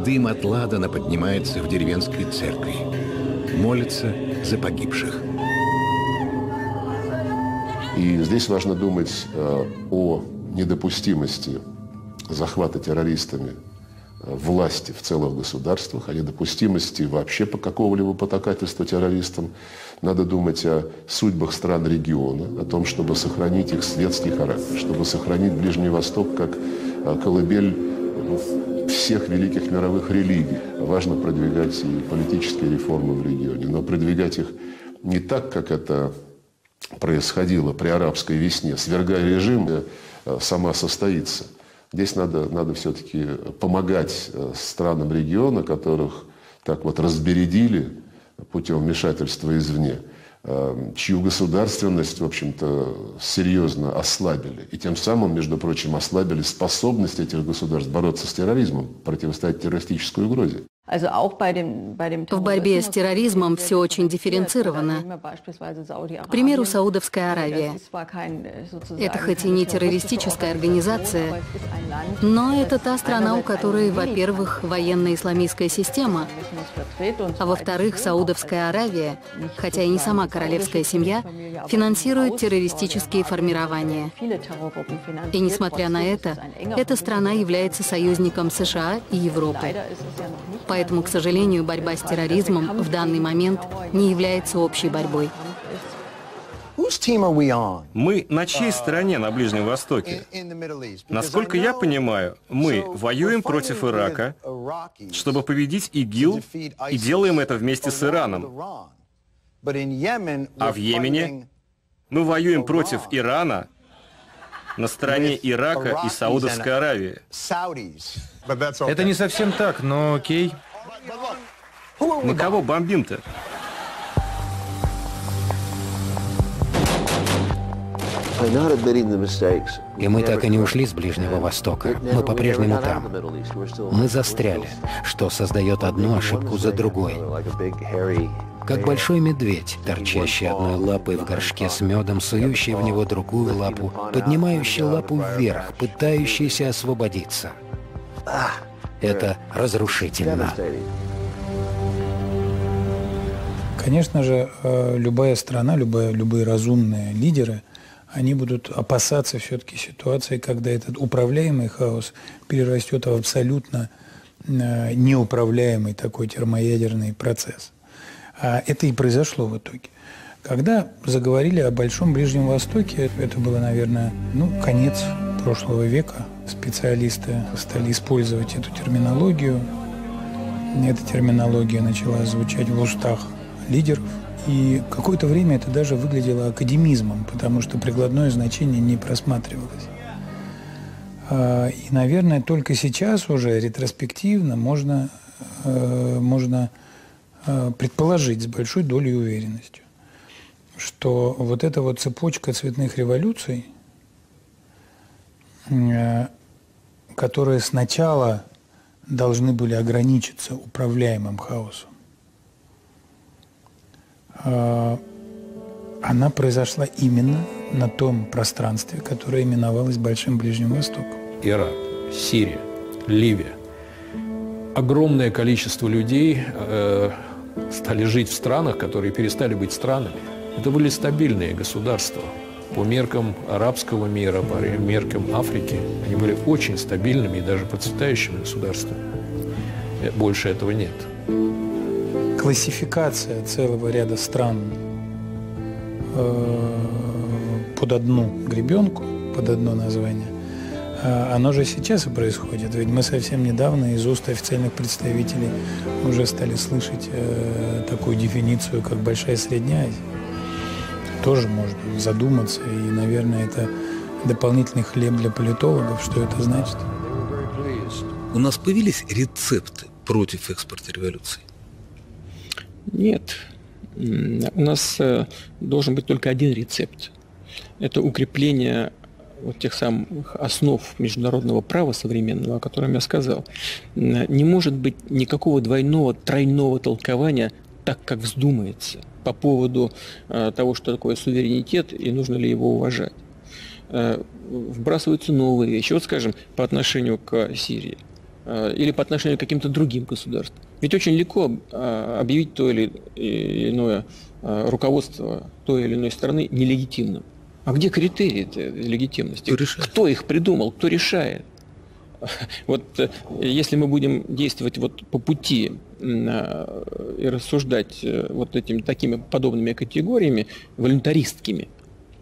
Дым от ладана поднимается в деревенской церкви. Молятся за погибших. И здесь важно думать э, о недопустимости захвата террористами власти в целых государствах, о недопустимости вообще по какого-либо потакательства террористам. Надо думать о судьбах стран региона, о том, чтобы сохранить их светский характер, чтобы сохранить Ближний Восток как колыбель всех великих мировых религий. Важно продвигать и политические реформы в регионе, но продвигать их не так, как это происходило при арабской весне, свергая режим, сама состоится. Здесь надо, надо все-таки помогать странам региона, которых так вот разбередили путем вмешательства извне, чью государственность, в общем-то, серьезно ослабили. И тем самым, между прочим, ослабили способность этих государств бороться с терроризмом, противостоять террористической угрозе. В борьбе с терроризмом все очень дифференцировано. К примеру, Саудовская Аравия. Это хоть и не террористическая организация, но это та страна, у которой, во-первых, военно-исламистская система, а во-вторых, Саудовская Аравия, хотя и не сама королевская семья, финансирует террористические формирования. И несмотря на это, эта страна является союзником США и Европы. Поэтому, к сожалению, борьба с терроризмом в данный момент не является общей борьбой. Мы на чьей стороне на Ближнем Востоке? Насколько я понимаю, мы воюем против Ирака, чтобы победить ИГИЛ, и делаем это вместе с Ираном. А в Йемене мы воюем против Ирана на стороне Ирака и Саудовской Аравии. Это не совсем так, но окей. Мы кого бомбим-то? И мы так и не ушли с Ближнего Востока. Мы по-прежнему там. Мы застряли, что создает одну ошибку за другой. Как большой медведь, торчащий одной лапой в горшке с медом, сующий в него другую лапу, поднимающий лапу вверх, пытающийся освободиться. Это разрушительно. Конечно же, любая страна, любые, любые разумные лидеры, они будут опасаться все-таки ситуации, когда этот управляемый хаос перерастет в абсолютно неуправляемый такой термоядерный процесс. А это и произошло в итоге. Когда заговорили о Большом Ближнем Востоке, это было, наверное, ну, конец прошлого века. Специалисты стали использовать эту терминологию. Эта терминология начала звучать в устах лидеров. И какое-то время это даже выглядело академизмом, потому что прикладное значение не просматривалось. И, наверное, только сейчас уже ретроспективно можно, можно предположить с большой долей уверенностью, что вот эта вот цепочка цветных революций, которые сначала должны были ограничиться управляемым хаосом, она произошла именно на том пространстве, которое именовалось Большим Ближним Востоком. Ирак, Сирия, Ливия. Огромное количество людей э, стали жить в странах, которые перестали быть странами. Это были стабильные государства. По меркам арабского мира, по меркам Африки, они были очень стабильными и даже процветающими государствами. Больше этого нет. Классификация целого ряда стран э, под одну гребенку, под одно название, э, оно же сейчас и происходит. Ведь мы совсем недавно из уст официальных представителей уже стали слышать э, такую дефиницию, как Большая и Средняя Азия. Тоже можно задуматься, и, наверное, это дополнительный хлеб для политологов, что это значит. У нас появились рецепты против экспорта революции? Нет. У нас должен быть только один рецепт. Это укрепление вот тех самых основ международного права современного, о котором я сказал. Не может быть никакого двойного, тройного толкования так, как вздумается, по поводу того, что такое суверенитет и нужно ли его уважать. Вбрасываются новые вещи. Вот, скажем, по отношению к Сирии или по отношению к каким-то другим государствам. Ведь очень легко объявить то или иное руководство той или иной страны нелегитимным. А где критерии легитимности? Кто их придумал, кто решает? Вот если мы будем действовать вот по пути и рассуждать вот этими такими подобными категориями, волюнтаристскими,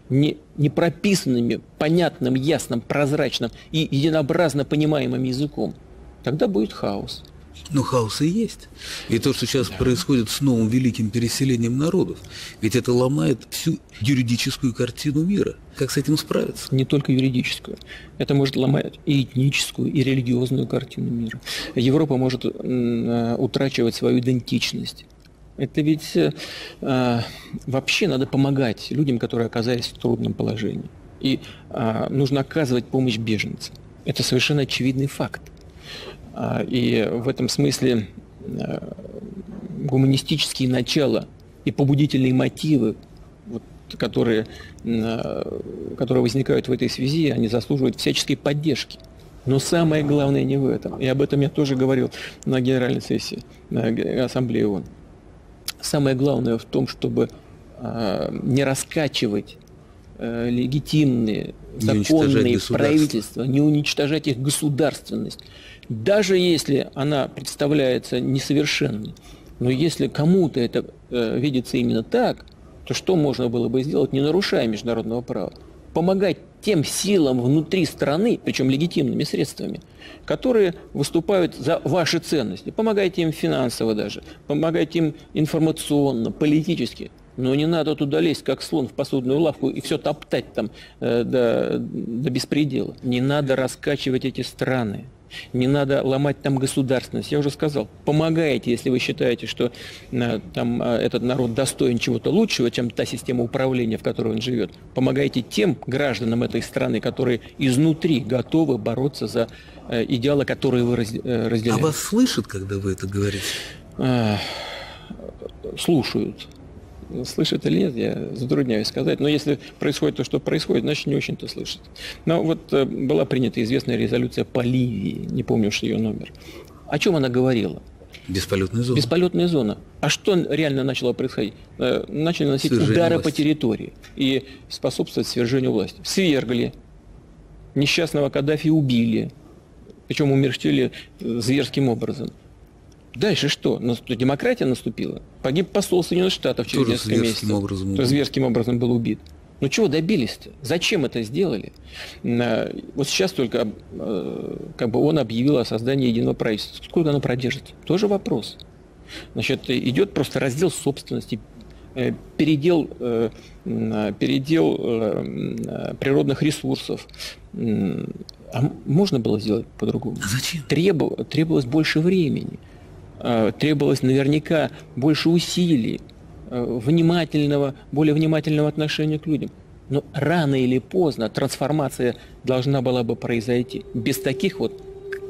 не, не прописанными понятным, ясным, прозрачным и единообразно понимаемым языком, тогда будет хаос. Ну, хаос и есть. И то, что сейчас да. происходит с новым великим переселением народов, ведь это ломает всю юридическую картину мира. Как с этим справиться? Не только юридическую. Это может ломать и этническую, и религиозную картину мира. Европа может утрачивать свою идентичность. Это ведь э, вообще надо помогать людям, которые оказались в трудном положении. И э, нужно оказывать помощь беженцам. Это совершенно очевидный факт. И в этом смысле гуманистические начала и побудительные мотивы, вот, которые, которые возникают в этой связи, они заслуживают всяческой поддержки. Но самое главное не в этом. И об этом я тоже говорил на Генеральной сессии, на Ассамблеи ООН. Самое главное в том, чтобы не раскачивать легитимные, законные правительства, не уничтожать их государственность. Даже если она представляется несовершенной, но если кому-то это э, видится именно так, то что можно было бы сделать, не нарушая международного права? Помогать тем силам внутри страны, причем легитимными средствами, которые выступают за ваши ценности. Помогайте им финансово даже, помогайте им информационно, политически. Но не надо туда лезть, как слон в посудную лавку, и все топтать там э, до, до беспредела. Не надо раскачивать эти страны. Не надо ломать там государственность. Я уже сказал, помогайте, если вы считаете, что там этот народ достоин чего-то лучшего, чем та система управления, в которой он живет. Помогайте тем гражданам этой страны, которые изнутри готовы бороться за идеалы, которые вы разделяете. А вас слышат, когда вы это говорите? Слушают. Слышит или нет, я затрудняюсь сказать. Но если происходит то, что происходит, значит, не очень-то слышит. Но вот была принята известная резолюция по Ливии, не помню уж ее номер. О чем она говорила? Бесполетная зона. Бесполетная зона. А что реально начало происходить? Начали наносить удары по территории и способствовать свержению власти. Свергли. Несчастного Каддафи убили. Причем умертвили зверским образом. Дальше что? Демократия наступила? Погиб посол Соединенных Штатов через несколько месяцев. Образом. Тоже зверским образом был убит. Ну чего добились-то? Зачем это сделали? Вот сейчас только как бы он объявил о создании единого правительства. Сколько оно продержится? Тоже вопрос. Значит, идет просто раздел собственности, передел, передел природных ресурсов. А можно было сделать по-другому? А зачем? Требу, требовалось больше времени. Требовалось наверняка больше усилий, внимательного, более внимательного отношения к людям. Но рано или поздно трансформация должна была бы произойти без таких вот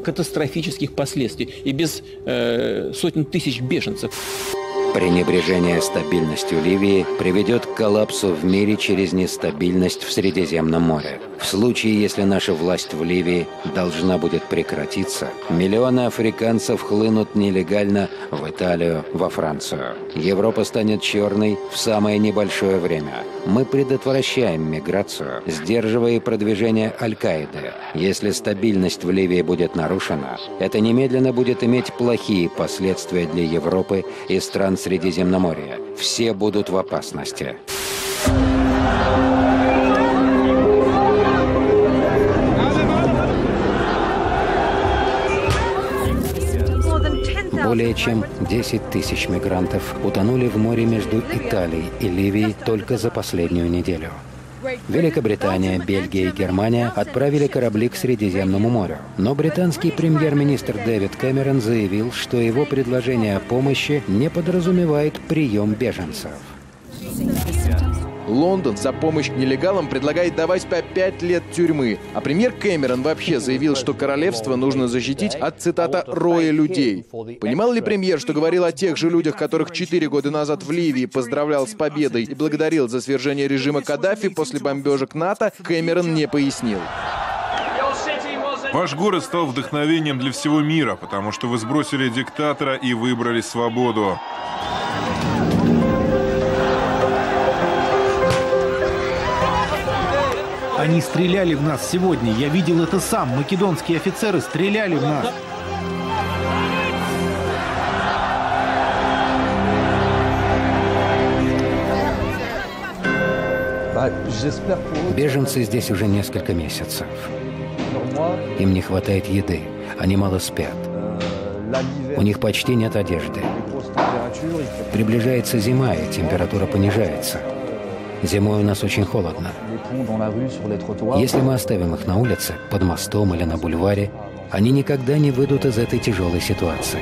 катастрофических последствий и без э, сотен тысяч беженцев. Пренебрежение стабильностью Ливии приведет к коллапсу в мире через нестабильность в Средиземном море. В случае, если наша власть в Ливии должна будет прекратиться, миллионы африканцев хлынут нелегально в Италию, во Францию. Европа станет черной в самое небольшое время. Мы предотвращаем миграцию, сдерживая продвижение Аль-Каиды. Если стабильность в Ливии будет нарушена, это немедленно будет иметь плохие последствия для Европы и стран Средиземноморья. Все будут в опасности. Более чем десять тысяч мигрантов утонули в море между Италией и Ливией только за последнюю неделю. Великобритания, Бельгия и Германия отправили корабли к Средиземному морю. Но британский премьер-министр Дэвид Кэмерон заявил, что его предложение о помощи не подразумевает прием беженцев. Лондон за помощь нелегалам предлагает давать по пять лет тюрьмы. А премьер Кэмерон вообще заявил, что королевство нужно защитить от, цитата, «роя людей». Понимал ли премьер, что говорил о тех же людях, которых четыре года назад в Ливии поздравлял с победой и благодарил за свержение режима Каддафи после бомбежек НАТО, Кэмерон не пояснил. Ваш город стал вдохновением для всего мира, потому что вы сбросили диктатора и выбрали свободу. Они стреляли в нас сегодня. Я видел это сам. Македонские офицеры стреляли в нас. Беженцы здесь уже несколько месяцев. Им не хватает еды. Они мало спят. У них почти нет одежды. Приближается зима, и температура понижается. Зимой у нас очень холодно. Если мы оставим их на улице, под мостом или на бульваре, они никогда не выйдут из этой тяжелой ситуации.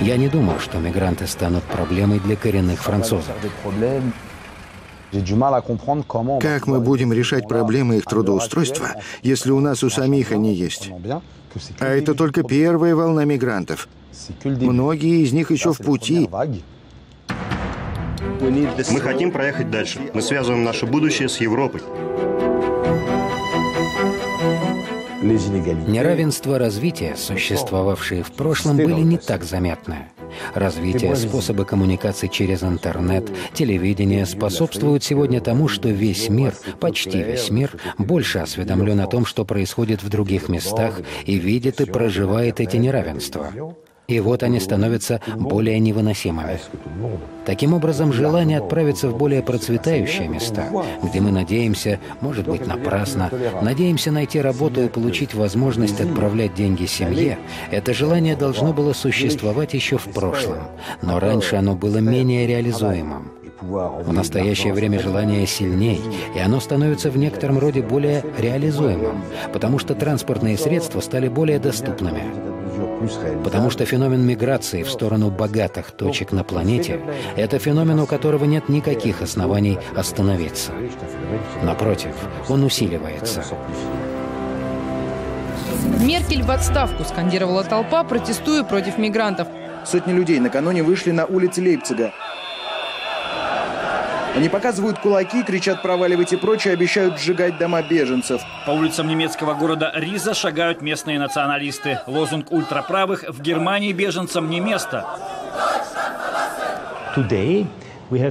Я не думаю, что мигранты станут проблемой для коренных французов. Как мы будем решать проблемы их трудоустройства, если у нас у самих они есть? А это только первая волна мигрантов. Многие из них еще в пути. Мы хотим проехать дальше. Мы связываем наше будущее с Европой. Неравенство развития, существовавшие в прошлом, были не так заметны. Развитие, способы коммуникации через интернет, телевидение способствуют сегодня тому, что весь мир, почти весь мир, больше осведомлен о том, что происходит в других местах, и видит и проживает эти неравенства. И вот они становятся более невыносимыми. Таким образом, желание отправиться в более процветающие места, где мы надеемся, может быть напрасно, надеемся найти работу и получить возможность отправлять деньги семье, это желание должно было существовать еще в прошлом, но раньше оно было менее реализуемым. В настоящее время желание сильней, и оно становится в некотором роде более реализуемым, потому что транспортные средства стали более доступными. Потому что феномен миграции в сторону богатых точек на планете — это феномен, у которого нет никаких оснований остановиться. Напротив, он усиливается. «Меркель в отставку», — скандировала толпа, протестуя против мигрантов. Сотни людей накануне вышли на улицы Лейпцига. Они показывают кулаки, кричат «проваливайте прочь» и обещают сжигать дома беженцев. По улицам немецкого города Риза шагают местные националисты. Лозунг ультраправых «В Германии беженцам не место».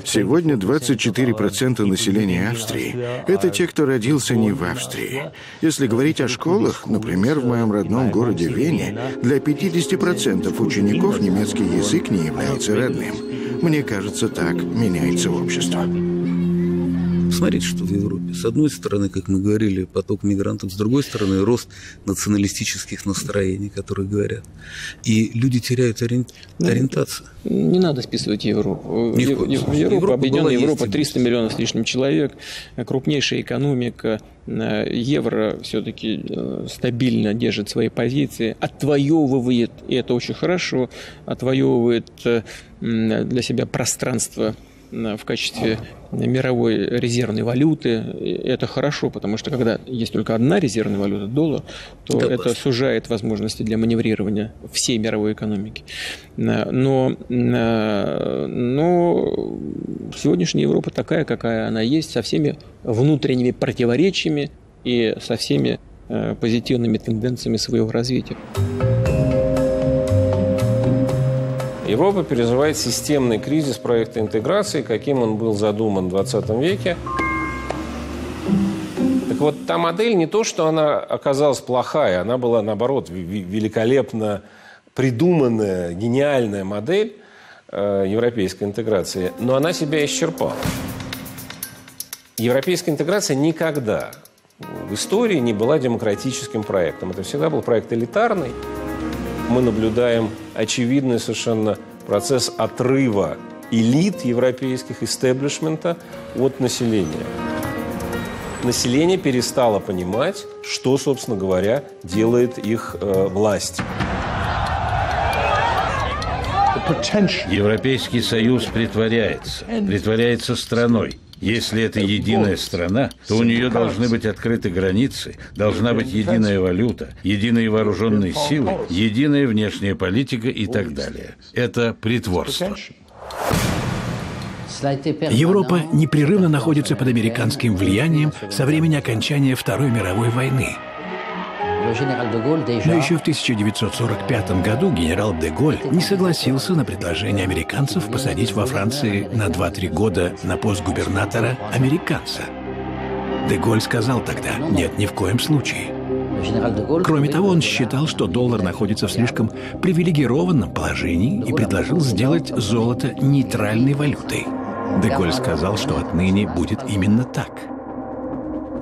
Сегодня двадцать четыре процента населения Австрии – это те, кто родился не в Австрии. Если говорить о школах, например, в моем родном городе Вене, для пятидесяти процентов учеников немецкий язык не является родным. Мне кажется, так меняется общество. Смотрите, что в Европе. С одной стороны, как мы говорили, поток мигрантов, с другой стороны, рост националистических настроений, которые говорят. И люди теряют ори... ну, ориентацию. Не надо списывать Европу. Ев... Европа, Европа Объединенная Европа, триста миллионов с лишним человек, крупнейшая экономика. Евро все-таки стабильно держит свои позиции, отвоевывает, и это очень хорошо, отвоевывает для себя пространство в качестве мировой резервной валюты. Это хорошо, потому что когда есть только одна резервная валюта, доллар, то да, это просто сужает возможности для маневрирования всей мировой экономики. Но, но сегодняшняя Европа такая, какая она есть, со всеми внутренними противоречиями и со всеми позитивными тенденциями своего развития. Европа переживает системный кризис проекта интеграции, каким он был задуман в двадцатом веке. Так вот, та модель не то, что она оказалась плохая, она была, наоборот, великолепно придуманная, гениальная модель э, европейской интеграции, но она себя исчерпала. Европейская интеграция никогда в истории не была демократическим проектом. Это всегда был проект элитарный. Мы наблюдаем очевидный совершенно процесс отрыва элит европейских, истеблишмента от населения. Население перестало понимать, что, собственно говоря, делает их э, власть. Европейский Союз притворяется, притворяется страной. Если это единая страна, то у нее должны быть открыты границы, должна быть единая валюта, единые вооруженные силы, единая внешняя политика и так далее. Это притворство. Европа непрерывно находится под американским влиянием со времени окончания Второй мировой войны. Но еще в тысяча девятьсот сорок пятом году генерал Де Голль не согласился на предложение американцев посадить во Франции на два-три года на пост губернатора американца. Де Голль сказал тогда: нет, ни в коем случае. Кроме того, он считал, что доллар находится в слишком привилегированном положении и предложил сделать золото нейтральной валютой. Де Голль сказал, что отныне будет именно так.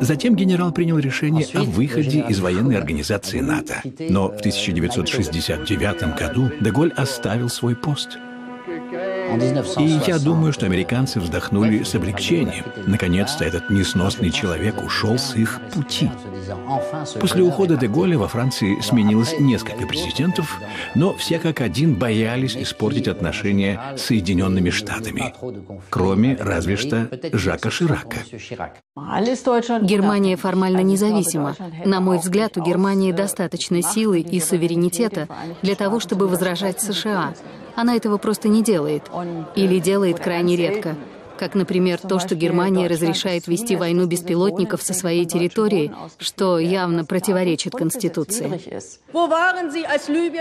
Затем генерал принял решение о выходе из военной организации НАТО. Но в тысяча девятьсот шестьдесят девятом году Де Голль оставил свой пост. И я думаю, что американцы вздохнули с облегчением. Наконец-то этот несносный человек ушел с их пути. После ухода Де Голля во Франции сменилось несколько президентов, но все как один боялись испортить отношения с Соединенными Штатами, кроме разве что Жака Ширака. Германия формально независима. На мой взгляд, у Германии достаточно силы и суверенитета для того, чтобы возражать США. Она этого просто не делает. Или делает крайне редко. Как, например, то, что Германия разрешает вести войну беспилотников со своей территории, что явно противоречит Конституции.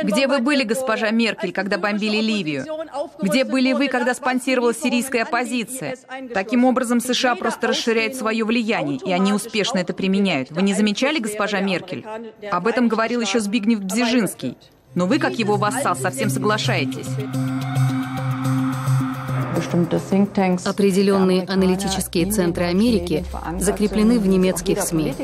Где вы были, госпожа Меркель, когда бомбили Ливию? Где были вы, когда спонсировалась сирийская оппозиция? Таким образом, США просто расширяют свое влияние, и они успешно это применяют. Вы не замечали, госпожа Меркель? Об этом говорил еще Збигнев Бжезинский. Но вы, как его вассал, совсем соглашаетесь. Определенные аналитические центры Америки закреплены в немецких СМИ.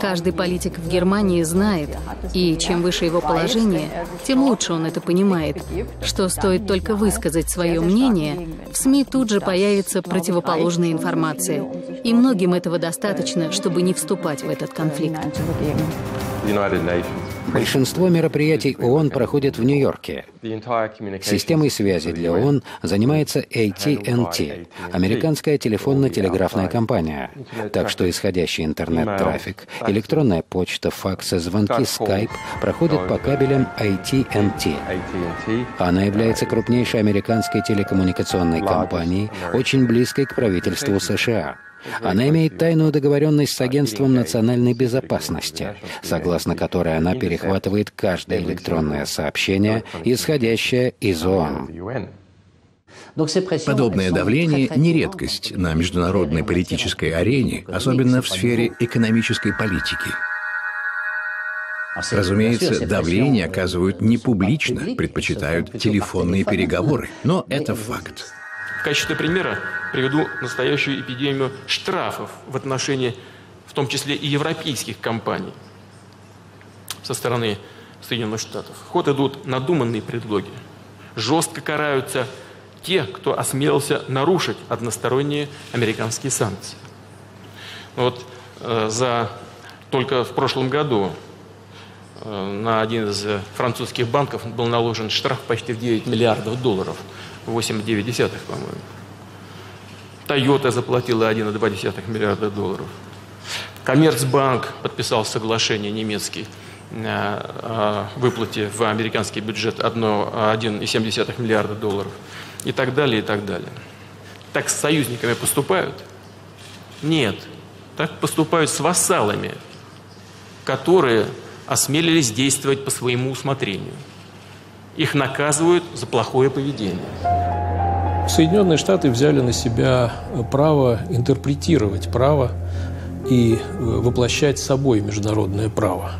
Каждый политик в Германии знает, и чем выше его положение, тем лучше он это понимает, что стоит только высказать свое мнение, в СМИ тут же появится противоположная информация. И многим этого достаточно, чтобы не вступать в этот конфликт. Большинство мероприятий ООН проходят в Нью-Йорке. Системой связи для ООН занимается эй ти энд ти, американская телефонно-телеграфная компания. Так что исходящий интернет-трафик, электронная почта, факсы, звонки, скайп проходят по кабелям эй ти энд ти. Она является крупнейшей американской телекоммуникационной компанией, очень близкой к правительству США. Она имеет тайную договоренность с Агентством национальной безопасности, согласно которой она перехватывает каждое электронное сообщение, исходящее из ООН. Подобное давление не редкость на международной политической арене, особенно в сфере экономической политики. Разумеется, давление оказывают не публично, предпочитают телефонные переговоры, но это факт. В качестве примера приведу настоящую эпидемию штрафов в отношении, в том числе и европейских компаний со стороны Соединенных Штатов. В ход идут надуманные предлоги. Жестко караются те, кто осмелился нарушить односторонние американские санкции. Вот э, за, только в прошлом году э, на один из французских банков был наложен штраф почти в девять миллиардов долларов. восемь целых девять десятых, по-моему. Toyota заплатила один целых два миллиарда долларов. Коммерцбанк подписал соглашение немецкий о выплате в американский бюджет один целых семь десятых миллиарда долларов. И так далее, и так далее. Так с союзниками поступают? Нет. Так поступают с вассалами, которые осмелились действовать по своему усмотрению. Их наказывают за плохое поведение. Соединенные Штаты взяли на себя право интерпретировать право и воплощать собой международное право,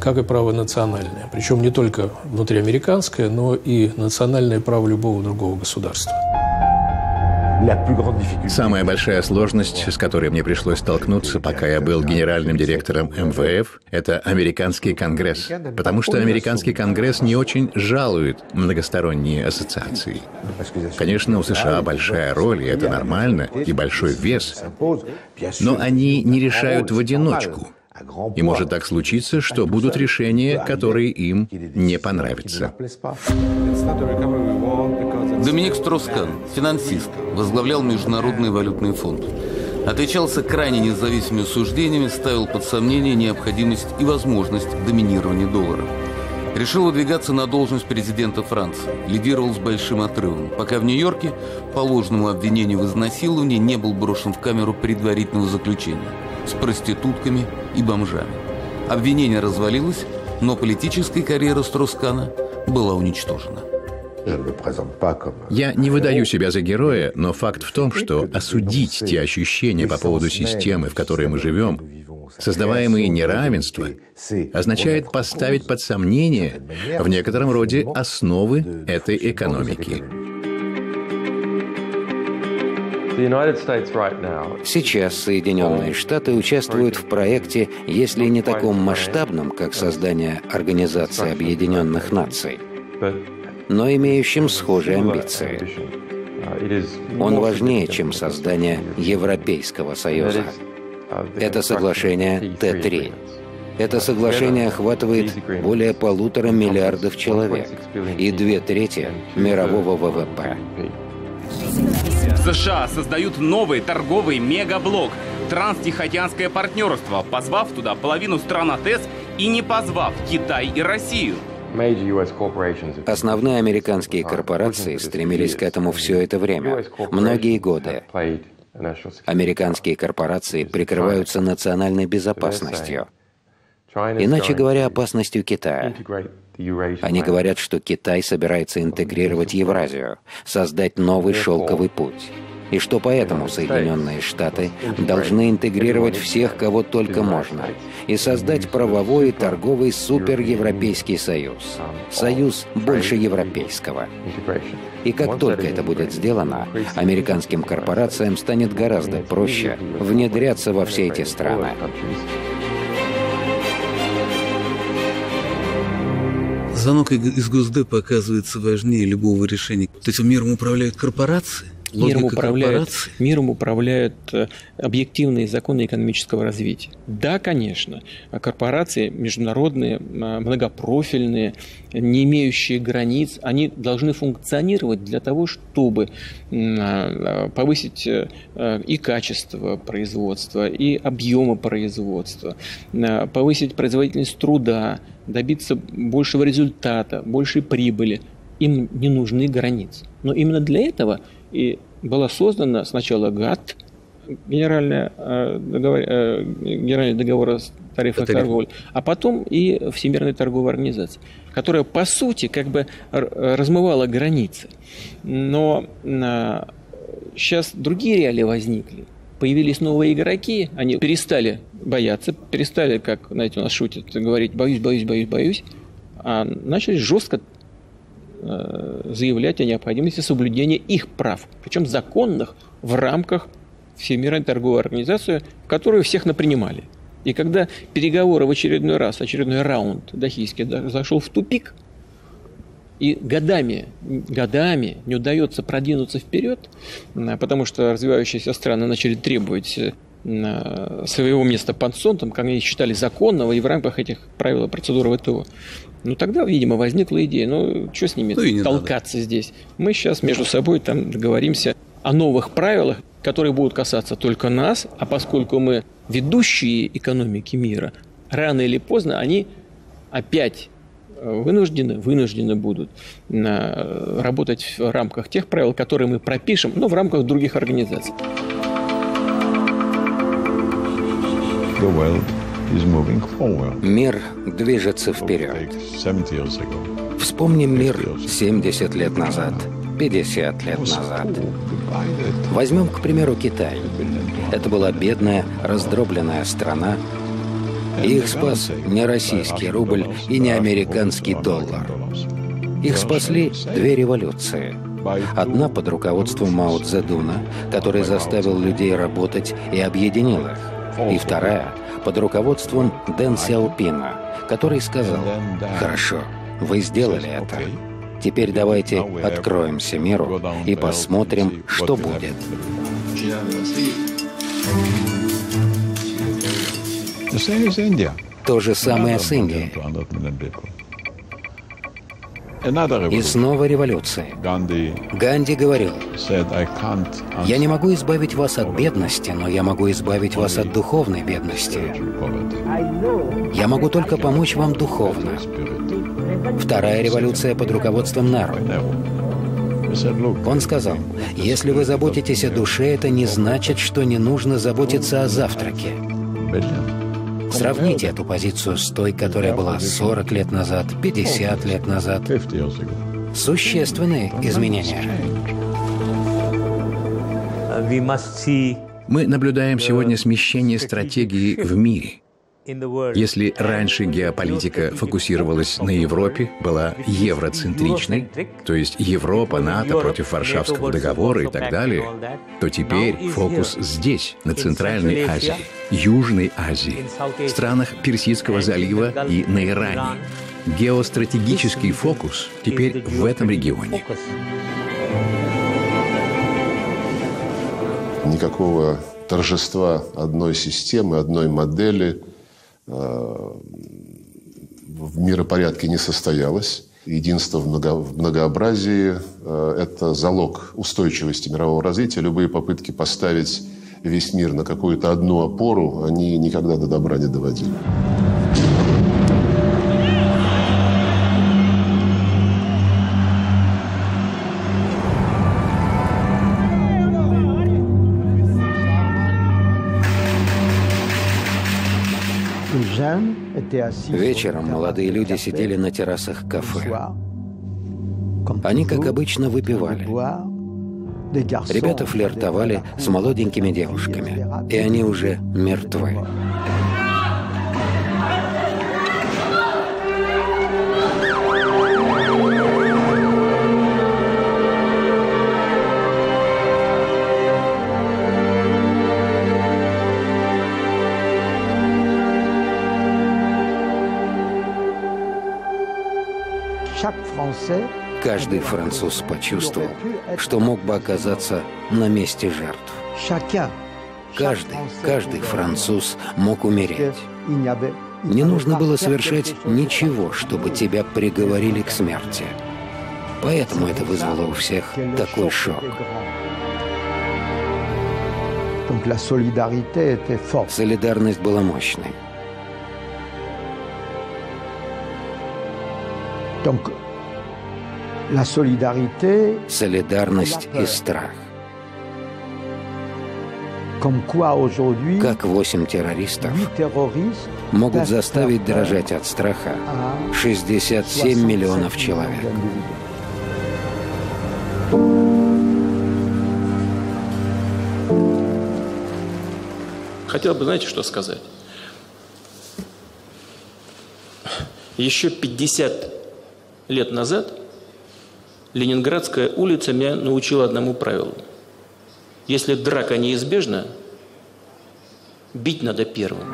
как и право национальное. Причем не только внутриамериканское, но и национальное право любого другого государства. Самая большая сложность, с которой мне пришлось столкнуться, пока я был генеральным директором эм вэ эф, это американский конгресс. Потому что американский конгресс не очень жалует многосторонние ассоциации. Конечно, у США большая роль, и это нормально, и большой вес. Но они не решают в одиночку. И может так случиться, что будут решения, которые им не понравятся. Доминик Строскан, финансист, возглавлял Международный валютный фонд. Отличался крайне независимыми суждениями, ставил под сомнение необходимость и возможность доминирования доллара. Решил выдвигаться на должность президента Франции. Лидировал с большим отрывом, пока в Нью-Йорке по ложному обвинению в изнасиловании не был брошен в камеру предварительного заключения с проститутками и бомжами. Обвинение развалилось, но политическая карьера Строскана была уничтожена. Я не выдаю себя за героя, но факт в том, что осудить те ощущения по поводу системы, в которой мы живем, создаваемые неравенства, означает поставить под сомнение в некотором роде основы этой экономики. Сейчас Соединенные Штаты участвуют в проекте, если не таком масштабном, как создание Организации Объединенных Наций, но имеющим схожие амбиции. Он важнее, чем создание Европейского Союза. Это соглашение Т три. Это соглашение охватывает более полутора миллиардов человек и две трети мирового вэ вэ пэ. США создают новый торговый мегаблок – Транстихоокеанское партнерство, позвав туда половину стран АТЭС и не позвав Китай и Россию. Основные американские корпорации стремились к этому все это время, многие годы. Американские корпорации прикрываются национальной безопасностью, иначе говоря, опасностью Китая. Они говорят, что Китай собирается интегрировать Евразию, создать новый шелковый путь, и что поэтому Соединенные Штаты должны интегрировать всех, кого только можно, и создать правовой и торговый суперевропейский союз, союз больше европейского. И как только это будет сделано, американским корпорациям станет гораздо проще внедряться во все эти страны. Звонок из Госдепа оказывается важнее любого решения. То есть миром управляют корпорации? Миром управляют, миром управляют объективные законы экономического развития. Да, конечно, корпорации международные, многопрофильные, не имеющие границ, они должны функционировать для того, чтобы повысить и качество производства, и объемы производства, повысить производительность труда, добиться большего результата, большей прибыли. Им не нужны границы. Но именно для этого и была создана сначала ГАТТ, Генеральный договор, генеральный договор о тарифной торговле, а потом и Всемирная торговая организация, которая, по сути, как бы размывала границы. Но сейчас другие реалии возникли. Появились новые игроки, они перестали бояться, перестали, как, знаете, у нас шутят, говорить «боюсь, боюсь, боюсь, боюсь», а начали жестко заявлять о необходимости соблюдения их прав, причем законных, в рамках Всемирной торговой организации, в которую всех напринимали. И когда переговоры в очередной раз, очередной раунд дохийский зашел в тупик, и годами, годами не удается продвинуться вперед, потому что развивающиеся страны начали требовать своего места под солнцем, как они считали законного, и в рамках этих правил и процедур ВТО. Ну, тогда, видимо, возникла идея, ну, что с ними ну, толкаться надо. Здесь? Мы сейчас между собой там договоримся о новых правилах, которые будут касаться только нас, а поскольку мы ведущие экономики мира, рано или поздно они опять вынуждены, вынуждены будут работать в рамках тех правил, которые мы пропишем, но в рамках других организаций. Мир движется вперед. Вспомним мир семьдесят лет назад, пятьдесят лет назад. Возьмем, к примеру, Китай. Это была бедная, раздробленная страна. И их спас не российский рубль и не американский доллар. Их спасли две революции. Одна под руководством Мао Цзэдуна, который заставил людей работать и объединил их. И вторая под руководством Дэн Сяопина, который сказал: «Хорошо, вы сделали это. Теперь давайте откроемся миру и посмотрим, что будет». То же самое с Индией. И снова революция. Ганди говорил: «Я не могу избавить вас от бедности, но я могу избавить вас от духовной бедности. Я могу только помочь вам духовно». Вторая революция под руководством Неру. Он сказал: «Если вы заботитесь о душе, это не значит, что не нужно заботиться о завтраке». Сравните эту позицию с той, которая была сорок лет назад, пятьдесят лет назад. существенные изменения. Мы наблюдаем сегодня смещение стратегии в мире. Если раньше геополитика фокусировалась на Европе, была евроцентричной, то есть Европа, НАТО против Варшавского договора и так далее, то теперь фокус здесь, на Центральной Азии, Южной Азии, странах Персидского залива и на Иране. Геостратегический фокус теперь в этом регионе. Никакого торжества одной системы, одной модели в миропорядке не состоялось. Единство в многообразии – это залог устойчивости мирового развития. Любые попытки поставить весь мир на какую-то одну опору, они никогда до добра не доводили. Вечером молодые люди сидели на террасах кафе. Они, как обычно, выпивали. Ребята флиртовали с молоденькими девушками, и они уже мертвы. Каждый француз почувствовал, что мог бы оказаться на месте жертв. Каждый, каждый француз мог умереть. Не нужно было совершать ничего, чтобы тебя приговорили к смерти. Поэтому это вызвало у всех такой шок. Солидарность была мощной. Солидарность и страх. Как восемь террористов могут заставить дрожать от страха шестьдесят семь миллионов человек. Хотел бы, знаете, что сказать? Еще пятьдесят лет назад Ленинградская улица меня научила одному правилу. Если драка неизбежна, бить надо первым.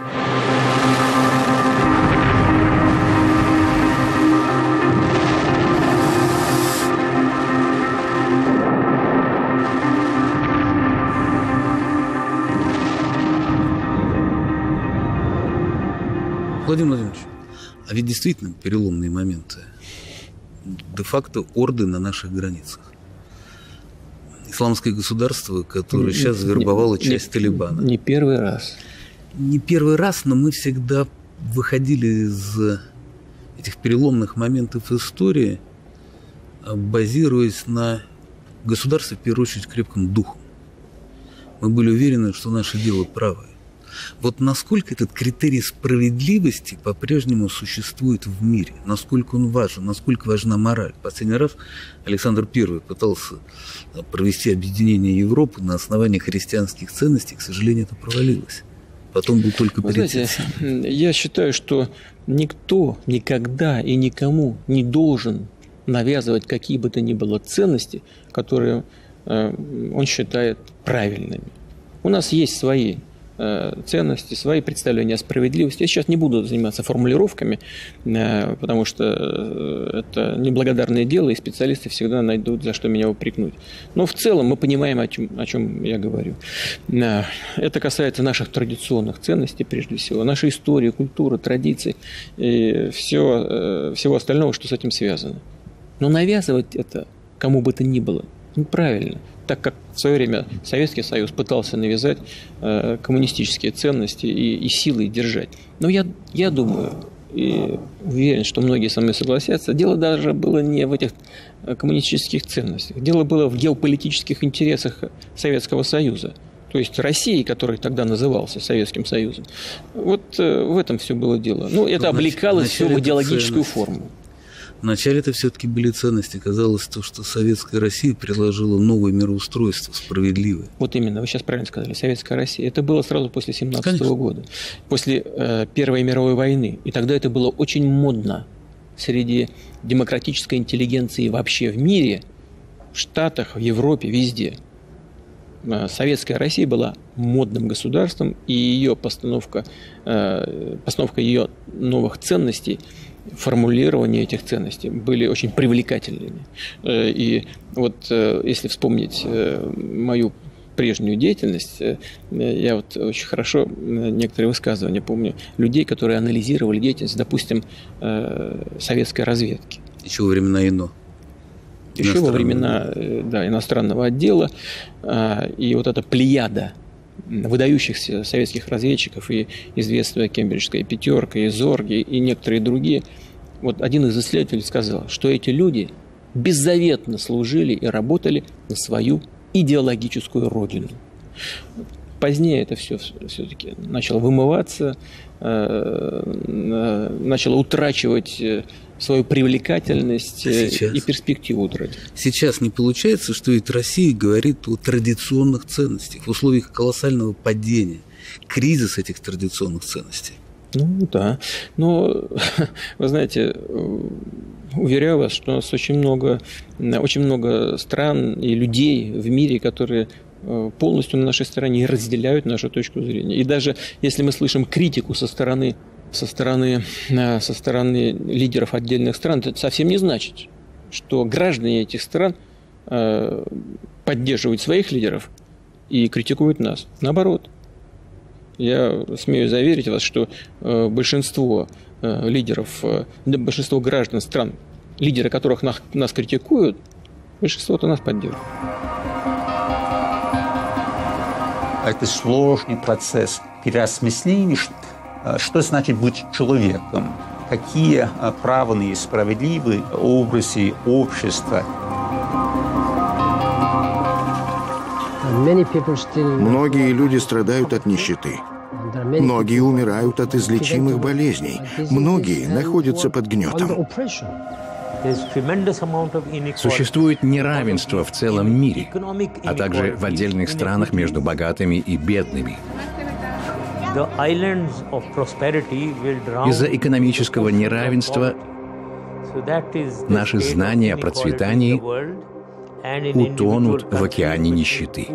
Владимир Владимирович, а ведь действительно переломные моменты. Де-факто орды на наших границах. Исламское государство, которое не, сейчас завербовало не, часть не, Талибана. Не первый раз. Не первый раз, но мы всегда выходили из этих переломных моментов истории, базируясь на государстве, в первую очередь, крепком духом. Мы были уверены, что наше дело правое. Вот насколько этот критерий справедливости по-прежнему существует в мире, насколько он важен, насколько важна мораль. Последний раз Александр Первый пытался провести объединение Европы на основании христианских ценностей, к сожалению, это провалилось. Потом был только претензий. Я считаю, что никто никогда и никому не должен навязывать какие бы то ни было ценности, которые он считает правильными. У нас есть свои ценности, свои представления о справедливости. Я сейчас не буду заниматься формулировками, потому что это неблагодарное дело, и специалисты всегда найдут, за что меня упрекнуть. Но в целом мы понимаем, о чем, о чем я говорю. Это касается наших традиционных ценностей, прежде всего, нашей истории, культуры, традиций и все, всего остального, что с этим связано. Но навязывать это кому бы то ни было неправильно, так как в свое время Советский Союз пытался навязать э, коммунистические ценности и, и силой держать. Но я, я думаю и уверен, что многие со мной согласятся, дело даже было не в этих коммунистических ценностях. Дело было в геополитических интересах Советского Союза, то есть России, который тогда назывался Советским Союзом. Вот э, в этом все было дело. Ну, это облекалось все в идеологическую форму. Вначале это все-таки были ценности. Казалось, то, что советская Россия предложила новое мироустройство, справедливое. Вот именно, вы сейчас правильно сказали, советская Россия. Это было сразу после семнадцатого года, после э, Первой мировой войны. И тогда это было очень модно среди демократической интеллигенции вообще в мире, в Штатах, в Европе, везде. Советская Россия была модным государством, и ее постановка, э, постановка ее новых ценностей, формулирование этих ценностей были очень привлекательными. И вот если вспомнить мою прежнюю деятельность, я вот очень хорошо некоторые высказывания помню людей, которые анализировали деятельность, допустим, советской разведки. Еще во времена ИНО. Еще во времена, да, иностранного отдела. И вот эта плеяда выдающихся советских разведчиков, и известная Кембриджская пятерка, и Зорги, и некоторые другие. Вот один из исследователей сказал, что эти люди беззаветно служили и работали на свою идеологическую родину. Позднее это все все-таки начало вымываться, начало утрачивать свою привлекательность сейчас и перспективу утратить. Сейчас не получается, что ведь Россия говорит о традиционных ценностях в условиях колоссального падения, кризис этих традиционных ценностей. Ну да, но вы знаете, уверяю вас, что у нас очень много, очень много стран и людей в мире, которые полностью на нашей стороне и разделяют нашу точку зрения. И даже если мы слышим критику со стороны, со стороны, со стороны лидеров отдельных стран, это совсем не значит, что граждане этих стран поддерживают своих лидеров и критикуют нас. Наоборот. Я смею заверить вас, что большинство лидеров, большинство граждан стран, лидеры которых нас, нас критикуют, большинство-то нас поддерживает. Это сложный процесс переосмысления, что значит быть человеком, какие правильные и справедливые образы общества. Многие люди страдают от нищеты, многие умирают от излечимых болезней, многие находятся под гнетом. Существует неравенство в целом мире, а также в отдельных странах между богатыми и бедными. Из-за экономического неравенства наши знания о процветании утонут в океане нищеты.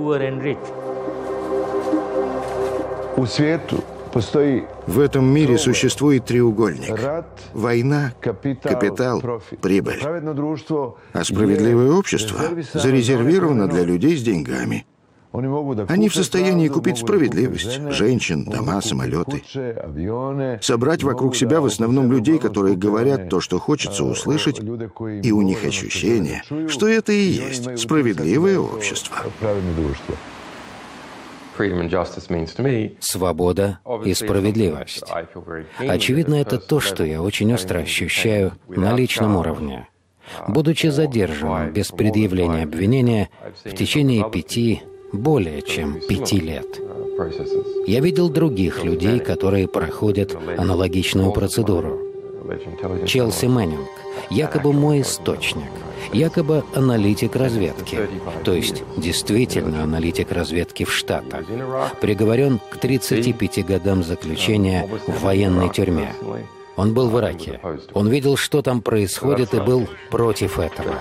В этом мире существует треугольник. Война, капитал, прибыль. А справедливое общество зарезервировано для людей с деньгами. Они в состоянии купить справедливость, женщин, дома, самолеты. Собрать вокруг себя в основном людей, которые говорят то, что хочется услышать, и у них ощущение, что это и есть справедливое общество. Свобода и справедливость. Очевидно, это то, что я очень остро ощущаю на личном уровне. Будучи задержанным без предъявления обвинения в течение пяти более чем пяти лет. Я видел других людей, которые проходят аналогичную процедуру. Челси Мэннинг, якобы мой источник, якобы аналитик разведки, то есть действительно аналитик разведки в Штатах, приговорен к тридцати пяти годам заключения в военной тюрьме. Он был в Ираке, он видел, что там происходит, и был против этого.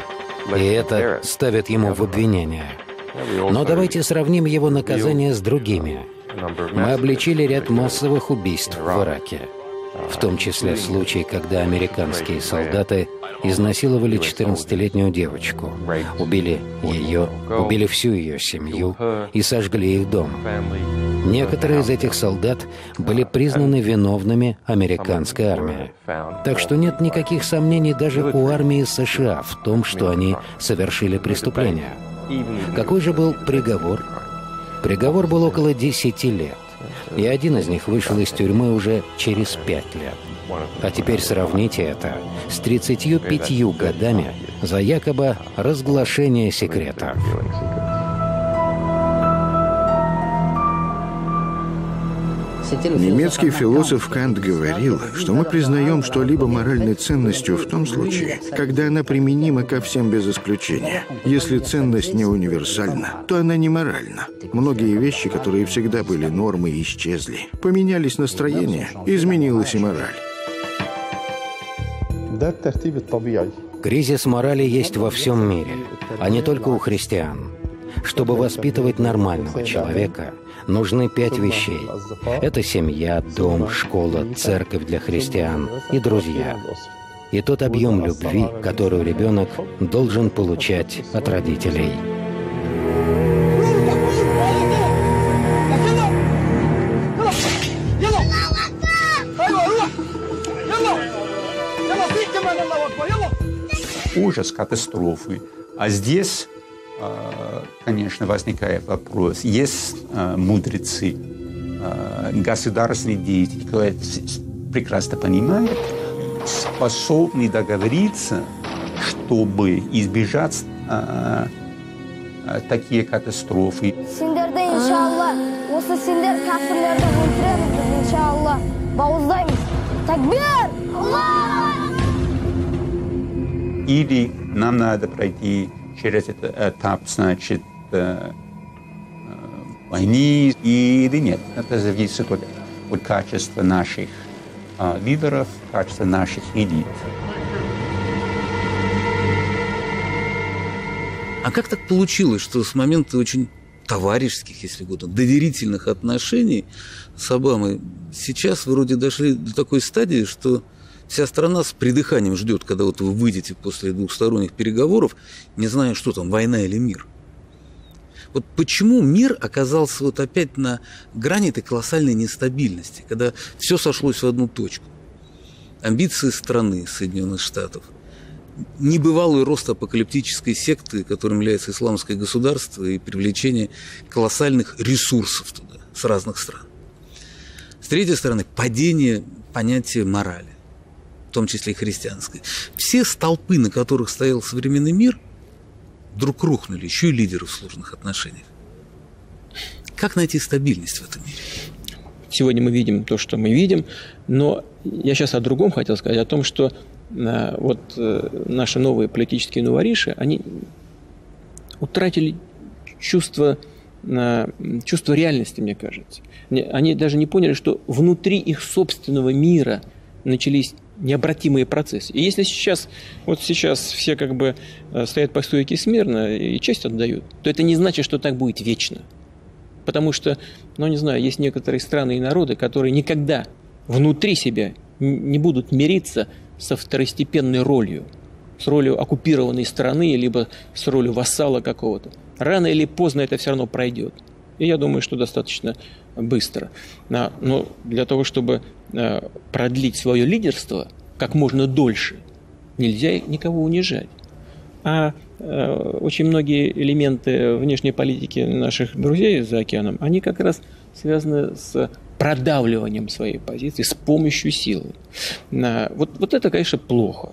И это ставит ему в обвинение. Но давайте сравним его наказание с другими. Мы обличили ряд массовых убийств в Ираке, в том числе случай, когда американские солдаты изнасиловали четырнадцатилетнюю девочку, убили ее, убили всю ее семью и сожгли их дом. Некоторые из этих солдат были признаны виновными американской армией. Так что нет никаких сомнений даже у армии США в том, что они совершили преступление. Какой же был приговор? Приговор был около десяти лет, и один из них вышел из тюрьмы уже через пять лет. А теперь сравните это с тридцатью пятью годами за якобы разглашение секретов. Немецкий философ Кант говорил, что мы признаем что-либо моральной ценностью в том случае, когда она применима ко всем без исключения. Если ценность не универсальна, то она не моральна. Многие вещи, которые всегда были нормой, исчезли. Поменялись настроения, изменилась и мораль. Кризис морали есть во всем мире, а не только у христиан. Чтобы воспитывать нормального человека, нужны пять вещей. Это семья, дом, школа, церковь для христиан и друзья. И тот объем любви, которую ребенок должен получать от родителей. Ужас катастрофы. А здесь, конечно, возникает вопрос. Есть мудрецы, государственные деятели, которые прекрасно понимают, способны договориться, чтобы избежать такие катастрофы. Или нам надо пройти через этот этап, значит, войны или нет. Это зависит от, от качества наших а, лидеров, качества наших элит. А как так получилось, что с момента очень товарищеских, если угодно, доверительных отношений с Обамой сейчас вроде дошли до такой стадии, что вся страна с придыханием ждет, когда вот вы выйдете после двухсторонних переговоров, не зная, что там, война или мир. Вот почему мир оказался вот опять на грани этой колоссальной нестабильности, когда все сошлось в одну точку? Амбиции страны Соединенных Штатов, небывалый рост апокалиптической секты, которым является исламское государство, и привлечение колоссальных ресурсов туда с разных стран. С третьей стороны, падение понятия морали, в том числе и христианской. Все столпы, на которых стоял современный мир, вдруг рухнули, еще и лидеры в сложных отношениях. Как найти стабильность в этом мире? Сегодня мы видим то, что мы видим, но я сейчас о другом хотел сказать, о том, что э, вот э, наши новые политические нувориши, они утратили чувство, э, чувство реальности, мне кажется. Они даже не поняли, что внутри их собственного мира начались необратимые процессы. И если сейчас, вот сейчас все как бы стоят по стойке смирно и честь отдают, то это не значит, что так будет вечно. Потому что, ну не знаю, есть некоторые страны и народы, которые никогда внутри себя не будут мириться со второстепенной ролью, с ролью оккупированной страны, либо с ролью вассала какого-то. Рано или поздно это все равно пройдет. И я думаю, что достаточно быстро. Но для того, чтобы продлить свое лидерство как можно дольше, нельзя никого унижать. А очень многие элементы внешней политики наших друзей за океаном, они как раз связаны с продавливанием своей позиции, с помощью силы. Вот, вот это, конечно, плохо.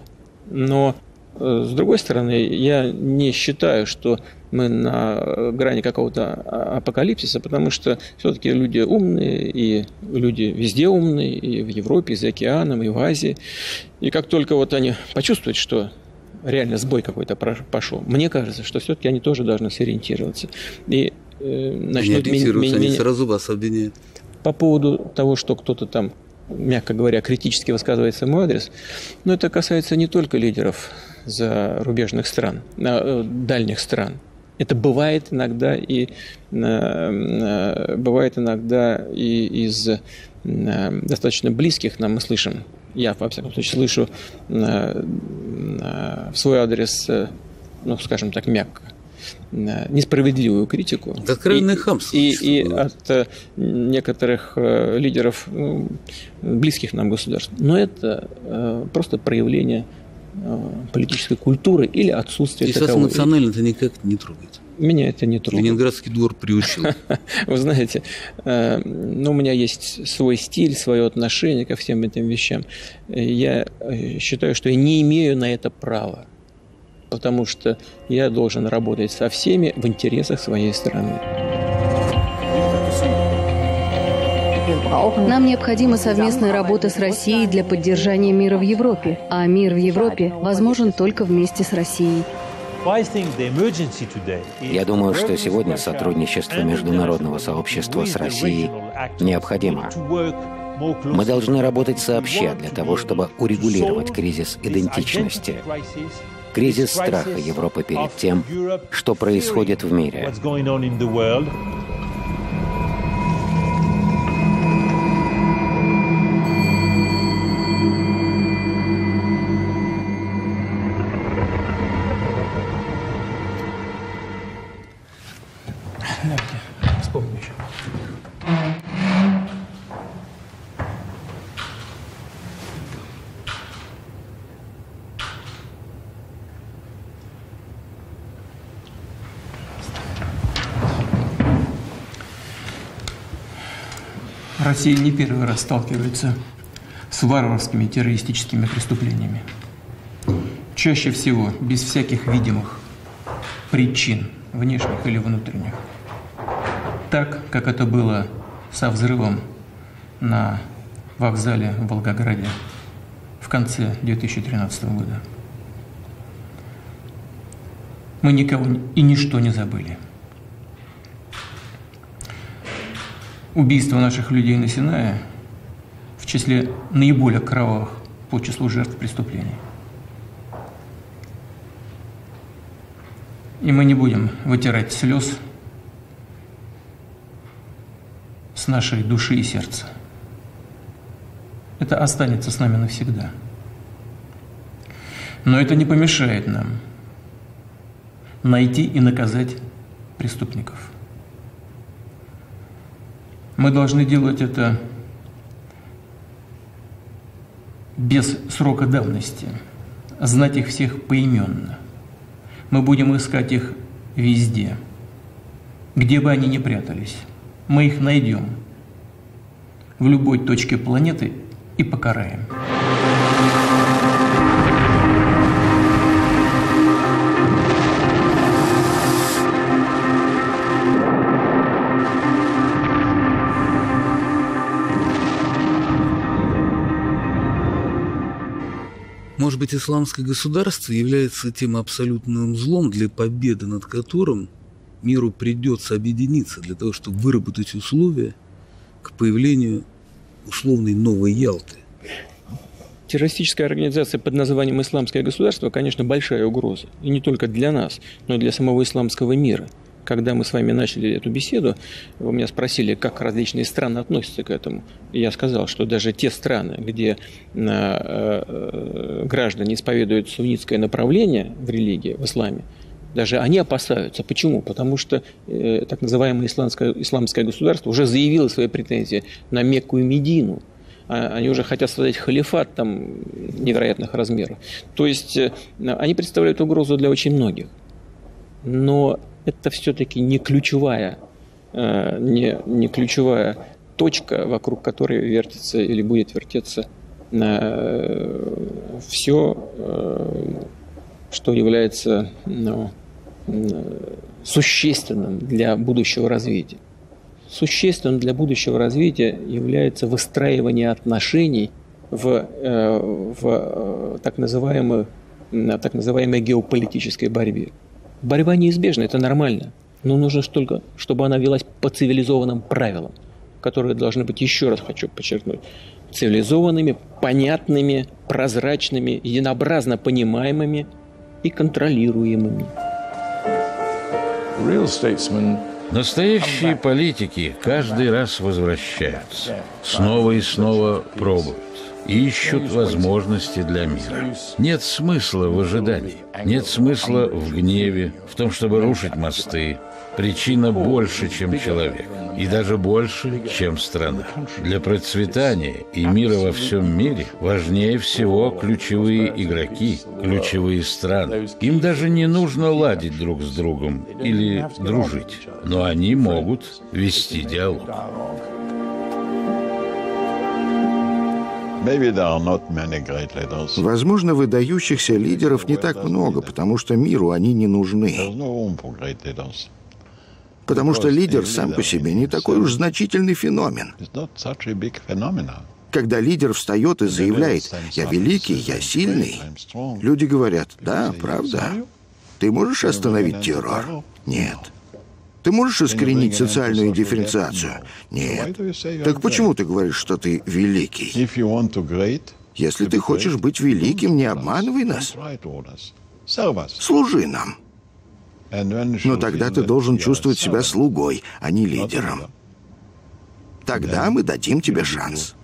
Но, с другой стороны, я не считаю, что мы на грани какого-то апокалипсиса, потому что все-таки люди умные, и люди везде умные, и в Европе, и за океаном, и в Азии. И как только вот они почувствуют, что реально сбой какой-то пошел, мне кажется, что все-таки они тоже должны сориентироваться. И э, начнут меня... Они сразу вас обвиняют. По поводу того, что кто-то там, мягко говоря, критически высказывается в мой адрес, но это касается не только лидеров зарубежных стран, дальних стран. Это бывает иногда и, бывает иногда и из достаточно близких нам мы слышим, я, во всяком случае, слышу в свой адрес, ну, скажем так, мягко, несправедливую критику. Да, откровенное хамство. И, и, и от некоторых лидеров, ну, близких нам государств. Но это просто проявление политической культуры или отсутствие таковой. И вас эмоционально это никак не трогает? Меня это не трогает. Ленинградский двор приучил. Вы знаете, ну, у меня есть свой стиль, свое отношение ко всем этим вещам. Я считаю, что я не имею на это права, потому что я должен работать со всеми в интересах своей страны. Нам необходима совместная работа с Россией для поддержания мира в Европе, а мир в Европе возможен только вместе с Россией. Я думаю, что сегодня сотрудничество международного сообщества с Россией необходимо. Мы должны работать сообща для того, чтобы урегулировать кризис идентичности, кризис страха Европы перед тем, что происходит в мире. Россия не первый раз сталкивается с варварскими террористическими преступлениями. Чаще всего без всяких видимых причин, внешних или внутренних. Так, как это было со взрывом на вокзале в Волгограде в конце две тысячи тринадцатого года. Мы никого и ничто не забыли. Убийство наших людей на Синае в числе наиболее кровавых по числу жертв преступлений. И мы не будем вытирать слез с нашей души и сердца. Это останется с нами навсегда. Но это не помешает нам найти и наказать преступников. Мы должны делать это без срока давности, знать их всех поименно. Мы будем искать их везде, где бы они ни прятались. Мы их найдем в любой точке планеты и покараем. Может быть, исламское государство является тем абсолютным злом, для победы над которым миру придется объединиться, для того, чтобы выработать условия к появлению условной новой Ялты. Террористическая организация под названием «Исламское государство», конечно, большая угроза. И не только для нас, но и для самого исламского мира. Когда мы с вами начали эту беседу, вы меня спросили, как различные страны относятся к этому. И я сказал, что даже те страны, где граждане исповедуют суннитское направление в религии, в исламе, даже они опасаются. Почему? Потому что э, так называемое исламское, исламское государство уже заявило свои претензии на Мекку и Медину. Они уже хотят создать халифат там невероятных размеров. То есть э, они представляют угрозу для очень многих. Но это все-таки не ключевая, э, не, не ключевая точка, вокруг которой вертится или будет вертеться э, все, э, что является ну, существенным для будущего развития. Существенным для будущего развития является выстраивание отношений в, э, в так называемой, так называемой геополитической борьбе. Борьба неизбежна, это нормально, но нужно только, чтобы она велась по цивилизованным правилам, которые должны быть, еще раз хочу подчеркнуть, цивилизованными, понятными, прозрачными, единообразно понимаемыми и контролируемыми. Настоящие политики каждый раз возвращаются, снова и снова пробуют. Ищут возможности для мира. Нет смысла в ожидании, нет смысла в гневе, в том, чтобы рушить мосты. Причина больше, чем человек, и даже больше, чем страна. Для процветания и мира во всем мире важнее всего ключевые игроки, ключевые страны. Им даже не нужно ладить друг с другом или дружить, но они могут вести диалог. Возможно, выдающихся лидеров не так много, потому что миру они не нужны. Потому что лидер сам по себе не такой уж значительный феномен. Когда лидер встает и заявляет: «Я великий, я сильный», люди говорят: «Да, правда». Ты можешь остановить террор? Нет. Ты можешь искоренить социальную дифференциацию? Нет. Так почему ты говоришь, что ты великий? Если ты хочешь быть великим, не обманывай нас. Служи нам. Но тогда ты должен чувствовать себя слугой, а не лидером. Тогда мы дадим тебе шанс.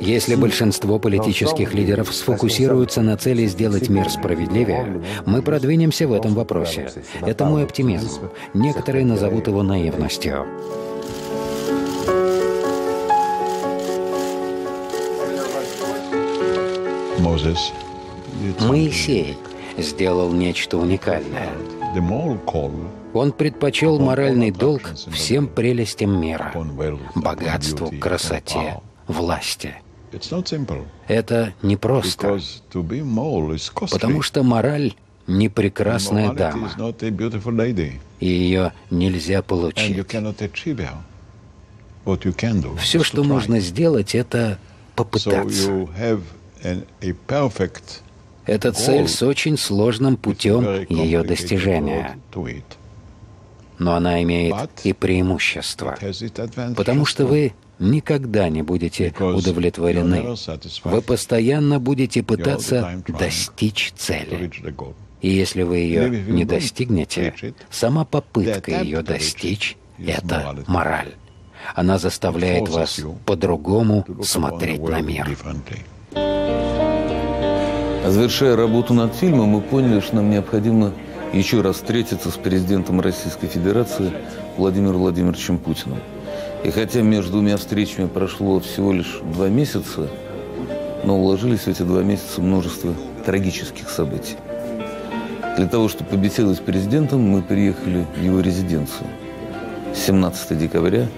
Если большинство политических лидеров сфокусируются на цели сделать мир справедливее, мы продвинемся в этом вопросе. Это мой оптимизм. Некоторые назовут его наивностью. Моисей сделал нечто уникальное. Он предпочел моральный долг всем прелестям мира, богатству, красоте, власти. Это непросто, потому что мораль — не прекрасная дама, и ее нельзя получить. Все, что можно сделать, — это попытаться. Это цель с очень сложным путем ее достижения. Но она имеет и преимущество, потому что вы никогда не будете удовлетворены. Вы постоянно будете пытаться достичь цели. И если вы ее не достигнете, сама попытка ее достичь — это мораль. Она заставляет вас по-другому смотреть на мир. Завершая работу над фильмом, мы поняли, что нам необходимо еще раз встретиться с президентом Российской Федерации Владимиром Владимировичем Путиным. И хотя между двумя встречами прошло всего лишь два месяца, но уложились в эти два месяца множество трагических событий. Для того, чтобы побеседовать с президентом, мы приехали в его резиденцию. семнадцатого декабря,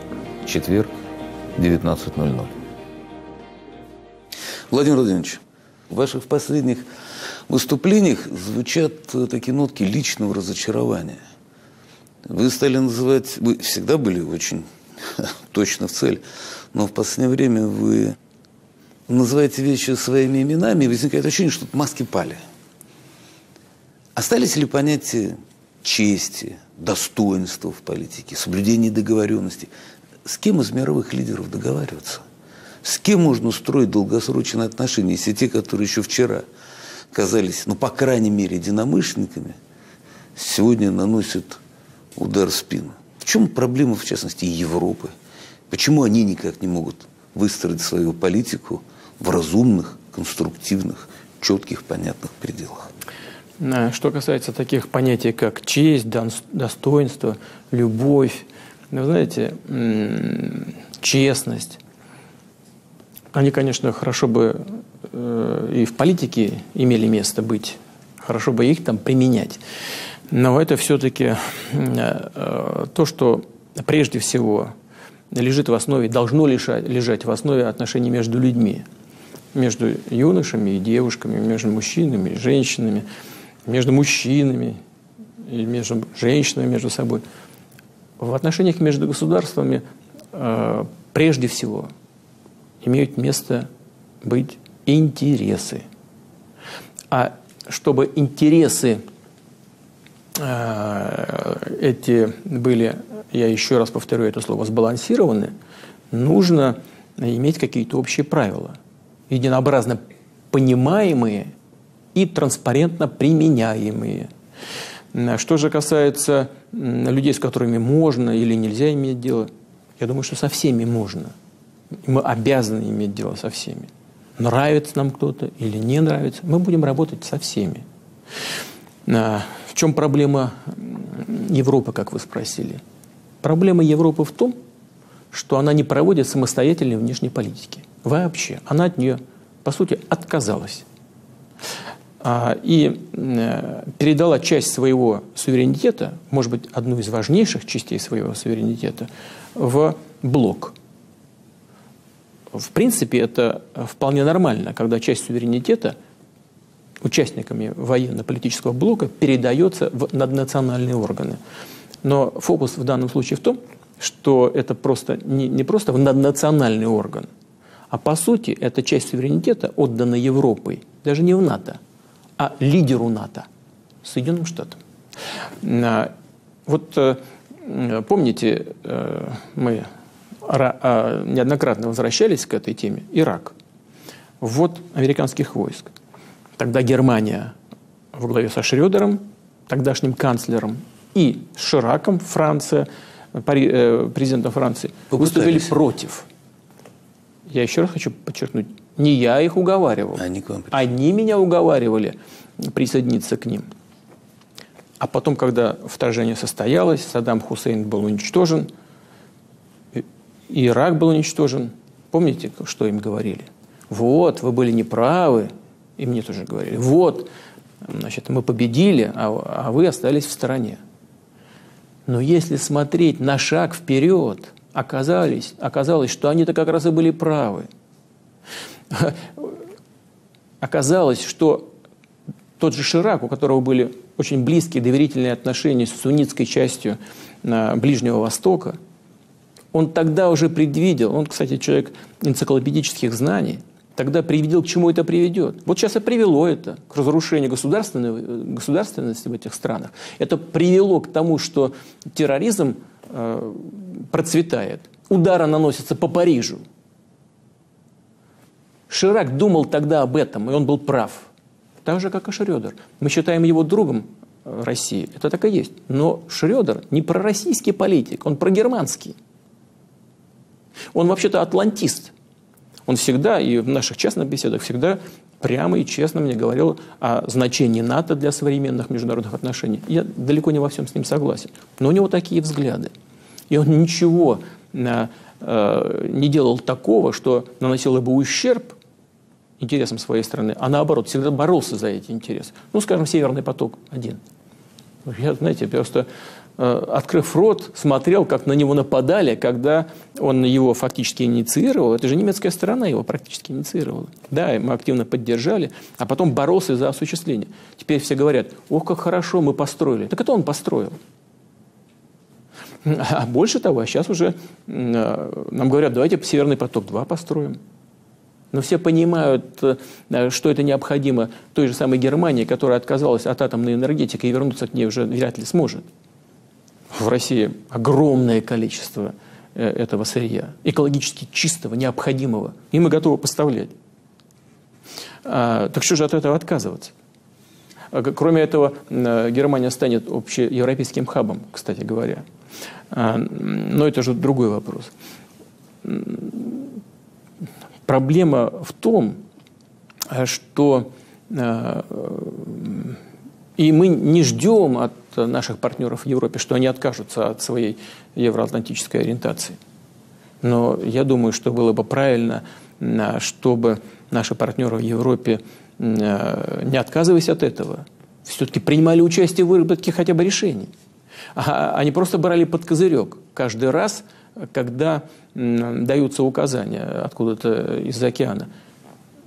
четверг, девятнадцать ноль ноль. Владимир Владимирович, в ваших последних выступлениях звучат такие нотки личного разочарования. Вы стали называть... Вы всегда были очень точно в цель, но в последнее время вы называете вещи своими именами, и возникает ощущение, что маски пали. Остались ли понятия чести, достоинства в политике, соблюдения договоренности? С кем из мировых лидеров договариваться? С кем можно строить долгосрочные отношения, если те, которые еще вчера казались, ну, по крайней мере, единомышленниками, сегодня наносят удар в спину? В чем проблема, в частности, Европы? Почему они никак не могут выстроить свою политику в разумных, конструктивных, четких, понятных пределах? Что касается таких понятий, как честь, достоинство, любовь, вы знаете, честность, они, конечно, хорошо бы э, и в политике имели место быть, хорошо бы их там применять. Но это все-таки э, то, что прежде всего лежит в основе, должно лежать, лежать в основе отношений между людьми, между юношами и девушками, между мужчинами и женщинами, между мужчинами и между женщинами между собой. В отношениях между государствами э, прежде всего имеют место быть интересы. А чтобы интересы э, эти были, я еще раз повторю это слово, сбалансированы, нужно иметь какие-то общие правила, единообразно понимаемые и транспарентно применяемые. Что же касается людей, с которыми можно или нельзя иметь дело, я думаю, что со всеми можно. Мы обязаны иметь дело со всеми. Нравится нам кто-то или не нравится, мы будем работать со всеми. В чем проблема Европы, как вы спросили? Проблема Европы в том, что она не проводит самостоятельной внешней политики. Вообще. Она от нее, по сути, отказалась. И передала часть своего суверенитета, может быть, одну из важнейших частей своего суверенитета, в блок. В принципе, это вполне нормально, когда часть суверенитета участниками военно-политического блока передается в наднациональные органы. Но фокус в данном случае в том, что это просто не, не просто в наднациональный орган, а по сути эта часть суверенитета отдана Европой, даже не в НАТО, а лидеру НАТО, Соединенным Штатам. Вот помните, мы неоднократно возвращались к этой теме, Ирак, ввод американских войск. Тогда Германия во главе со Шрёдером, тогдашним канцлером, и с Шираком, Франция, президентом Франции, выступили против. Я еще раз хочу подчеркнуть, не я их уговаривал, они, они меня уговаривали присоединиться к ним. А потом, когда вторжение состоялось, Саддам Хусейн был уничтожен, Ирак был уничтожен. Помните, что им говорили? Вот, вы были неправы, и мне тоже говорили. Вот, значит, мы победили, а, а вы остались в стороне. Но если смотреть на шаг вперед, оказались, оказалось, что они-то как раз и были правы. Оказалось, что тот же Ширак, у которого были очень близкие доверительные отношения с суннитской частью Ближнего Востока, он тогда уже предвидел, он, кстати, человек энциклопедических знаний, тогда предвидел, к чему это приведет. Вот сейчас и привело это к разрушению государственности в этих странах. Это привело к тому, что терроризм э, процветает, удары наносятся по Парижу. Ширак думал тогда об этом, и он был прав. Так же, как и Шрёдер. Мы считаем его другом России. Это так и есть. Но Шрёдер не пророссийский политик, он прогерманский. Он вообще-то атлантист. Он всегда, и в наших частных беседах, всегда прямо и честно мне говорил о значении НАТО для современных международных отношений. Я далеко не во всем с ним согласен. Но у него такие взгляды. И он ничего э, не делал такого, что наносило бы ущерб интересам своей страны, а наоборот, всегда боролся за эти интересы. Ну, скажем, «Северный поток-один». Я, знаете, просто, э, открыв рот, смотрел, как на него нападали, когда он его фактически инициировал. Это же немецкая сторона его практически инициировала. Да, мы активно поддержали, а потом боролся за осуществление. Теперь все говорят, ох, как хорошо мы построили. Так это он построил. А больше того, сейчас уже э, нам говорят, давайте «Северный поток-два» построим. Но все понимают, что это необходимо той же самой Германии, которая отказалась от атомной энергетики и вернуться к ней уже вряд ли сможет. В России огромное количество этого сырья, экологически чистого, необходимого, и мы готовы поставлять. Так что же от этого отказываться? Кроме этого, Германия станет общеевропейским хабом, кстати говоря. Но это же другой вопрос. Проблема в том, что э, и мы не ждем от наших партнеров в Европе, что они откажутся от своей евроатлантической ориентации. Но я думаю, что было бы правильно, чтобы наши партнеры в Европе, э, не отказываясь от этого, все-таки принимали участие в выработке хотя бы решений. А они просто брали под козырек каждый раз, когда даются указания откуда-то из океана.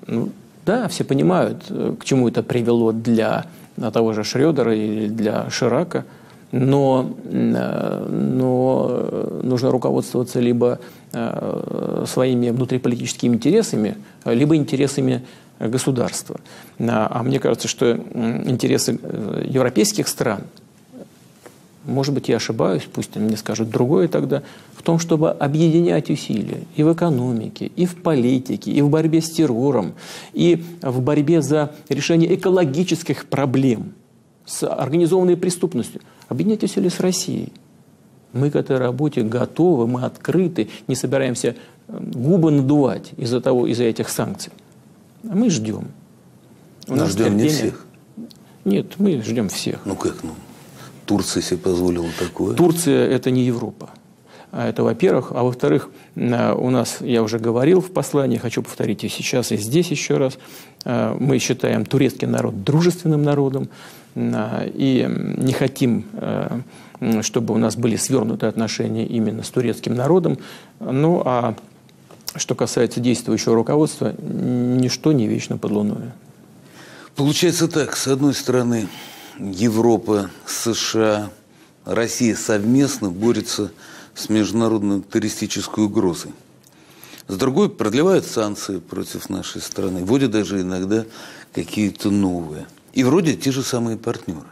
Ну, да, все понимают, к чему это привело для того же Шрёдера или для Ширака, но, но нужно руководствоваться либо своими внутриполитическими интересами, либо интересами государства. А мне кажется, что интересы европейских стран, может быть, я ошибаюсь, пусть они мне скажут другое тогда, в том, чтобы объединять усилия и в экономике, и в политике, и в борьбе с террором, и в борьбе за решение экологических проблем, с организованной преступностью. Объединять усилия с Россией. Мы к этой работе готовы, мы открыты, не собираемся губы надувать из-за того, из-за этих санкций. А мы ждем. У нас ждем не всех. Нет, мы ждем всех. Ну как, ну? Турция себе позволила такое. Турция – это не Европа. Это во-первых. А во-вторых, у нас, я уже говорил в послании, хочу повторить и сейчас, и здесь еще раз, мы считаем турецкий народ дружественным народом и не хотим, чтобы у нас были свернутые отношения именно с турецким народом. Ну, а что касается действующего руководства, ничто не вечно под луною. Получается так, с одной стороны, Европа, США, Россия совместно борются с международной террористической угрозой. С другой, продлевают санкции против нашей страны, вводят даже иногда какие-то новые. И вроде те же самые партнеры.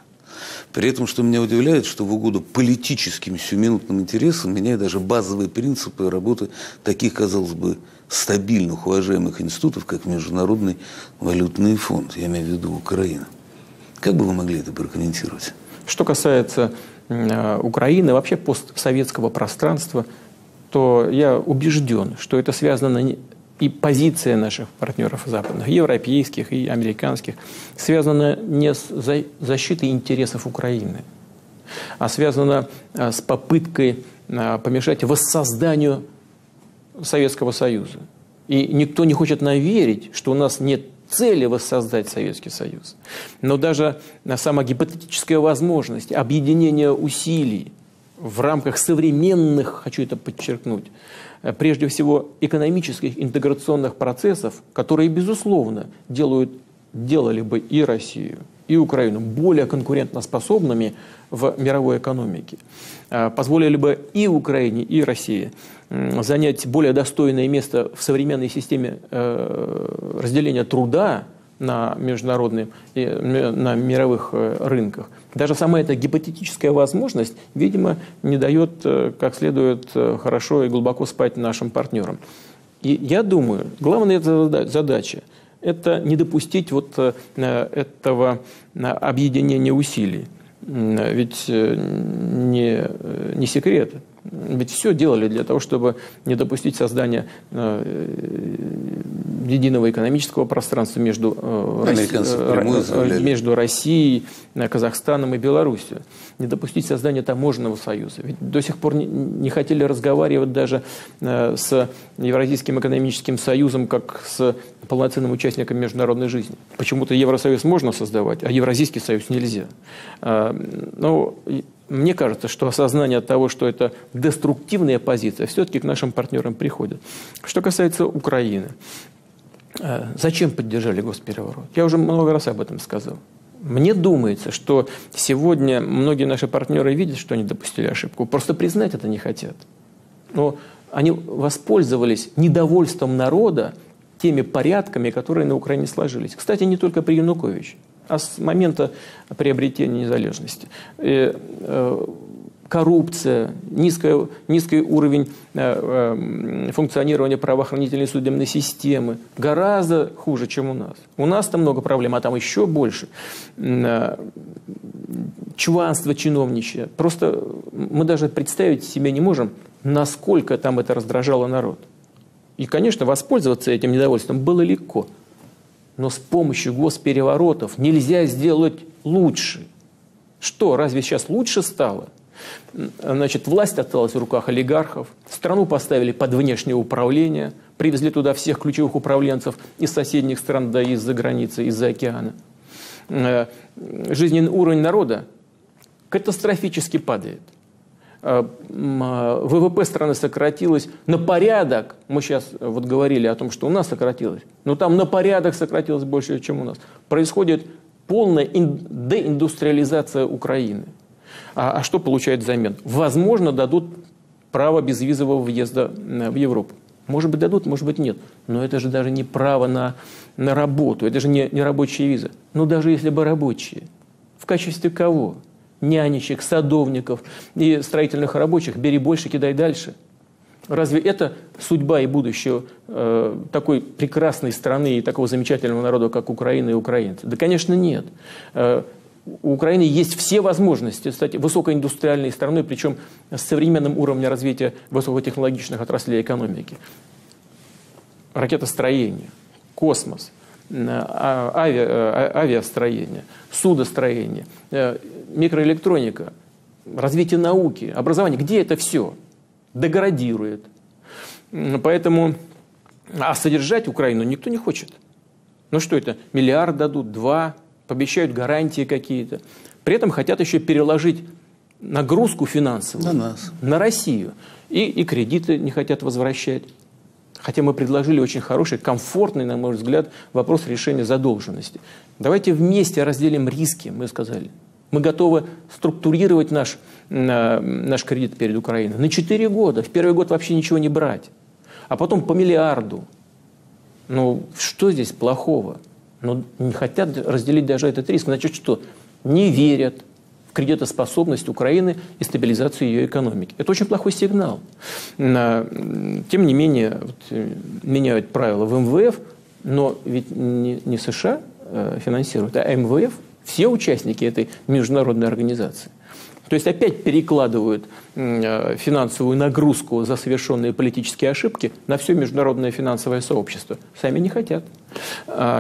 При этом, что меня удивляет, что в угоду политическим сиюминутным интересам меняют даже базовые принципы работы таких, казалось бы, стабильных, уважаемых институтов, как Международный валютный фонд, я имею в виду Украина. Как бы вы могли это прокомментировать? Что касается э, Украины, вообще постсоветского пространства, то я убежден, что это связано не... и позиция наших партнеров западных, европейских и американских, связана не с защитой интересов Украины, а связана с попыткой помешать воссозданию Советского Союза. И никто не хочет наверить, что у нас нет цели воссоздать Советский Союз. Но даже сама гипотетическая возможность объединения усилий в рамках современных, хочу это подчеркнуть, прежде всего экономических интеграционных процессов, которые, безусловно, делают, делали бы и Россию, и Украину более конкурентоспособными в мировой экономике, позволили бы и Украине, и России занять более достойное место в современной системе разделения труда на международных, на мировых рынках. Даже сама эта гипотетическая возможность, видимо, не дает как следует хорошо и глубоко спать нашим партнерам. И я думаю, главная задача – это не допустить вот этого объединения усилий. Ведь не, не секрет. Ведь все делали для того, чтобы не допустить создания единого экономического пространства между, Росси... между Россией, Казахстаном и Беларусью. Не допустить создания таможенного союза. Ведь до сих пор не хотели разговаривать даже с Евразийским экономическим союзом как с полноценным участником международной жизни. Почему-то Евросоюз можно создавать, а Евразийский союз нельзя. Но... мне кажется, что осознание того, что это деструктивная позиция, все-таки к нашим партнерам приходит. Что касается Украины, зачем поддержали госпереворот? Я уже много раз об этом сказал. Мне думается, что сегодня многие наши партнеры видят, что они допустили ошибку. Просто признать это не хотят. Но они воспользовались недовольством народа теми порядками, которые на Украине сложились. Кстати, не только при Януковиче, а с момента приобретения незалежности. И, э, коррупция, низкая, низкий уровень э, э, функционирования правоохранительной судебной системы гораздо хуже, чем у нас. У нас-то много проблем, а там еще больше. Чванство чиновничье. Просто мы даже представить себе не можем, насколько там это раздражало народ. И, конечно, воспользоваться этим недовольством было легко. Но с помощью госпереворотов нельзя сделать лучше. Что, разве сейчас лучше стало? Значит, власть осталась в руках олигархов, страну поставили под внешнее управление, привезли туда всех ключевых управленцев из соседних стран, да и из-за границы, из-за океана. Жизненный уровень народа катастрофически падает. ВВП страны сократилось на порядок. Мы сейчас вот говорили о том, что у нас сократилось, но там на порядок сократилось больше, чем у нас. Происходит полная деиндустриализация Украины. А, а что получает взамен? Возможно, дадут право безвизового въезда в Европу. Может быть, дадут, может быть, нет. Но это же даже не право на, на работу, это же не, не рабочие визы. Но даже если бы рабочие, в качестве кого? Нянечек, садовников и строительных рабочих, бери больше, кидай дальше. Разве это судьба и будущее э, такой прекрасной страны и такого замечательного народа, как Украина и украинцы? Да, конечно, нет. Э, у Украины есть все возможности стать высокоиндустриальной страной, причем с современным уровнем развития высокотехнологичных отраслей экономики. Ракетостроение, космос, авиастроение, судостроение, микроэлектроника, развитие науки, образование. Где это все? Деградирует. Поэтому, а содержать Украину никто не хочет. Ну что это? Миллиард дадут, два, пообещают гарантии какие-то. При этом хотят еще переложить нагрузку финансовую на нас, на Россию. И, и кредиты не хотят возвращать. Хотя мы предложили очень хороший, комфортный, на мой взгляд, вопрос решения задолженности. Давайте вместе разделим риски, мы сказали. Мы готовы структурировать наш, наш кредит перед Украиной на четыре года. В первый год вообще ничего не брать. А потом по миллиарду. Ну, что здесь плохого? Ну, не хотят разделить даже этот риск. Значит, что? Не верят в кредитоспособность Украины и стабилизацию ее экономики. Это очень плохой сигнал. Тем не менее, меняют правила в эм вэ эф, но ведь не США финансируют, а эм вэ эф. Все участники этой международной организации. То есть опять перекладывают финансовую нагрузку за совершенные политические ошибки на все международное финансовое сообщество. Сами не хотят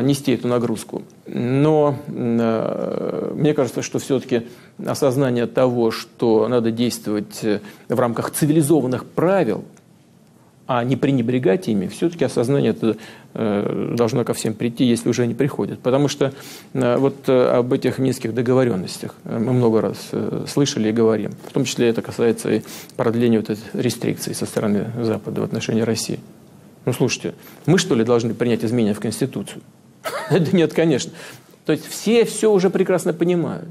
нести эту нагрузку. Но мне кажется, что все-таки осознание того, что надо действовать в рамках цивилизованных правил, а не пренебрегать ими, все-таки осознание это должно ко всем прийти, если уже не приходит. Потому что вот об этих минских договоренностях мы много раз слышали и говорим. В том числе это касается и продления вот этих рестрикций со стороны Запада в отношении России. Ну, слушайте, мы что ли должны принять изменения в Конституцию? Да нет, конечно. То есть все все уже прекрасно понимают,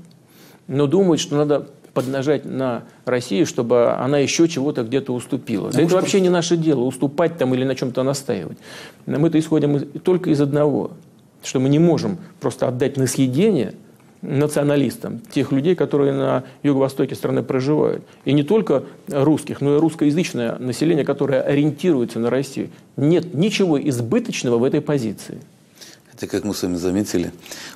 но думают, что надо поднажать на Россию, чтобы она еще чего-то где-то уступила. Да это вообще не наше дело, уступать там или на чем-то настаивать. Мы-то исходим только из одного, что мы не можем просто отдать на съедение националистам тех людей, которые на юго-востоке страны проживают. И не только русских, но и русскоязычное население, которое ориентируется на Россию. Нет ничего избыточного в этой позиции. Как мы с вами заметили,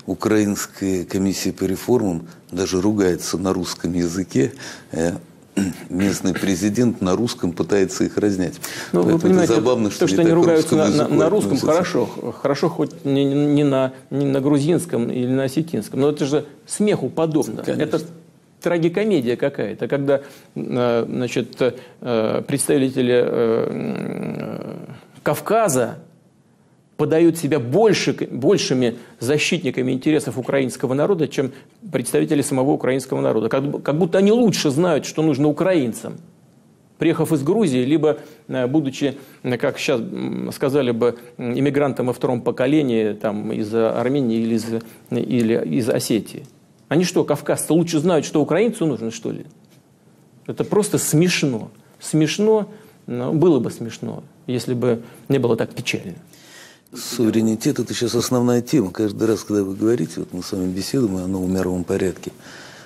Украинская комиссия по реформам даже ругается на русском языке. Местный президент на русском пытается их разнять. Ну, вы понимаете, забавно, что то, что они ругаются на, на, на русском, хорошо. Хорошо хоть не, не, на, не на грузинском или на осетинском. Но это же смеху подобно. Конечно. Это трагикомедия какая-то. Когда значит, представители Кавказа подают себя больше, большими защитниками интересов украинского народа, чем представители самого украинского народа. Как, как будто они лучше знают, что нужно украинцам, приехав из Грузии, либо будучи, как сейчас сказали бы, иммигрантом во втором поколении там, из Армении или из, или из Осетии. Они что, кавказцы лучше знают, что украинцу нужно, что ли? Это просто смешно. Смешно, но было бы смешно, если бы не было так печально. Суверенитет – это сейчас основная тема. Каждый раз, когда вы говорите, вот мы с вами беседуем о новом мировом порядке,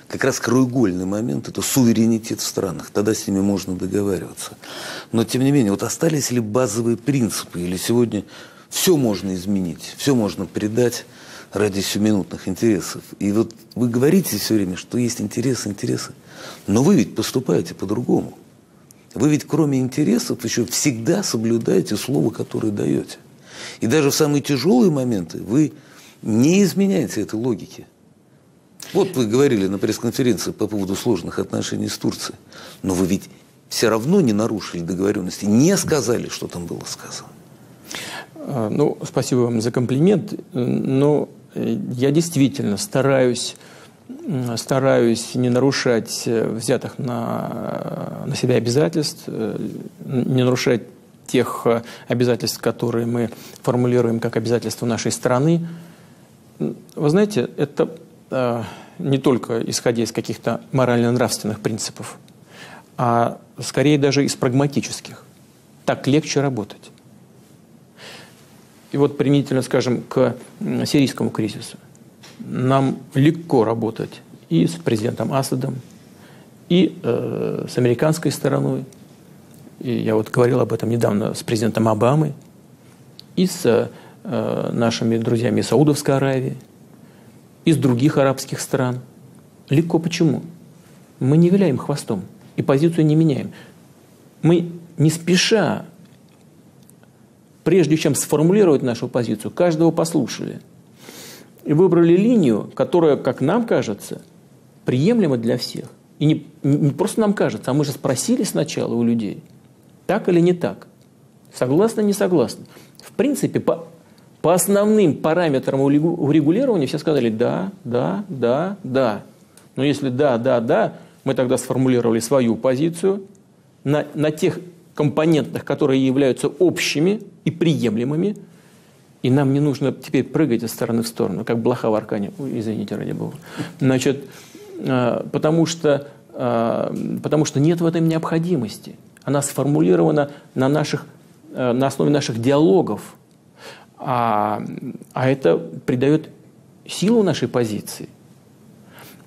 как раз краеугольный момент – это суверенитет в странах. Тогда с ними можно договариваться. Но, тем не менее, вот остались ли базовые принципы? Или сегодня все можно изменить, все можно предать ради сиюминутных интересов? И вот вы говорите все время, что есть интересы, интересы. Но вы ведь поступаете по-другому. Вы ведь кроме интересов еще всегда соблюдаете слово, которое даете. И даже в самые тяжелые моменты вы не изменяете этой логики. Вот вы говорили на пресс-конференции по поводу сложных отношений с Турцией. Но вы ведь все равно не нарушили договоренности, не сказали, что там было сказано. Ну, спасибо вам за комплимент. Но я действительно стараюсь, стараюсь не нарушать взятых на, на себя обязательств, не нарушать тех обязательств, которые мы формулируем как обязательства нашей страны. Вы знаете, это э, не только исходя из каких-то морально-нравственных принципов, а скорее даже из прагматических. Так легче работать. И вот применительно, скажем, к сирийскому кризису. Нам легко работать и с президентом Асадом, и э, с американской стороной. И я вот говорил об этом недавно с президентом Обамой и с э, нашими друзьями из Саудовской Аравии, из других арабских стран. Легко почему? Мы не виляем хвостом и позицию не меняем. Мы не спеша, прежде чем сформулировать нашу позицию, каждого послушали и выбрали линию, которая, как нам кажется, приемлема для всех. И не, не просто нам кажется, а мы же спросили сначала у людей. Так или не так? Согласны, не согласны? В принципе, по, по основным параметрам урегулирования все сказали «да, да, да, да». Но если «да, да, да», мы тогда сформулировали свою позицию на, на тех компонентных, которые являются общими и приемлемыми, и нам не нужно теперь прыгать из стороны в сторону, как блоха в аркане. Ой, извините, ради бога. Значит, потому что, потому что нет в этом необходимости. Она сформулирована на, наших, на основе наших диалогов. А, а это придает силу нашей позиции.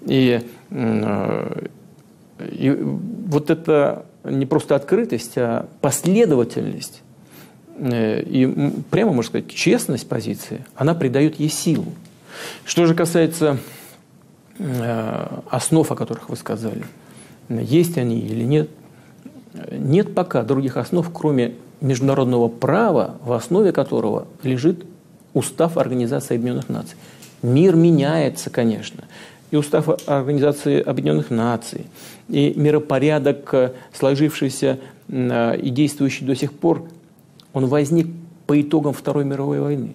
И, и вот это не просто открытость, а последовательность. И прямо, можно сказать, честность позиции, она придает ей силу. Что же касается основ, о которых вы сказали, есть они или нет, нет пока других основ, кроме международного права, в основе которого лежит Устав Организации Объединенных Наций. Мир меняется, конечно. И Устав Организации Объединенных Наций, и миропорядок, сложившийся и действующий до сих пор, он возник по итогам Второй мировой войны.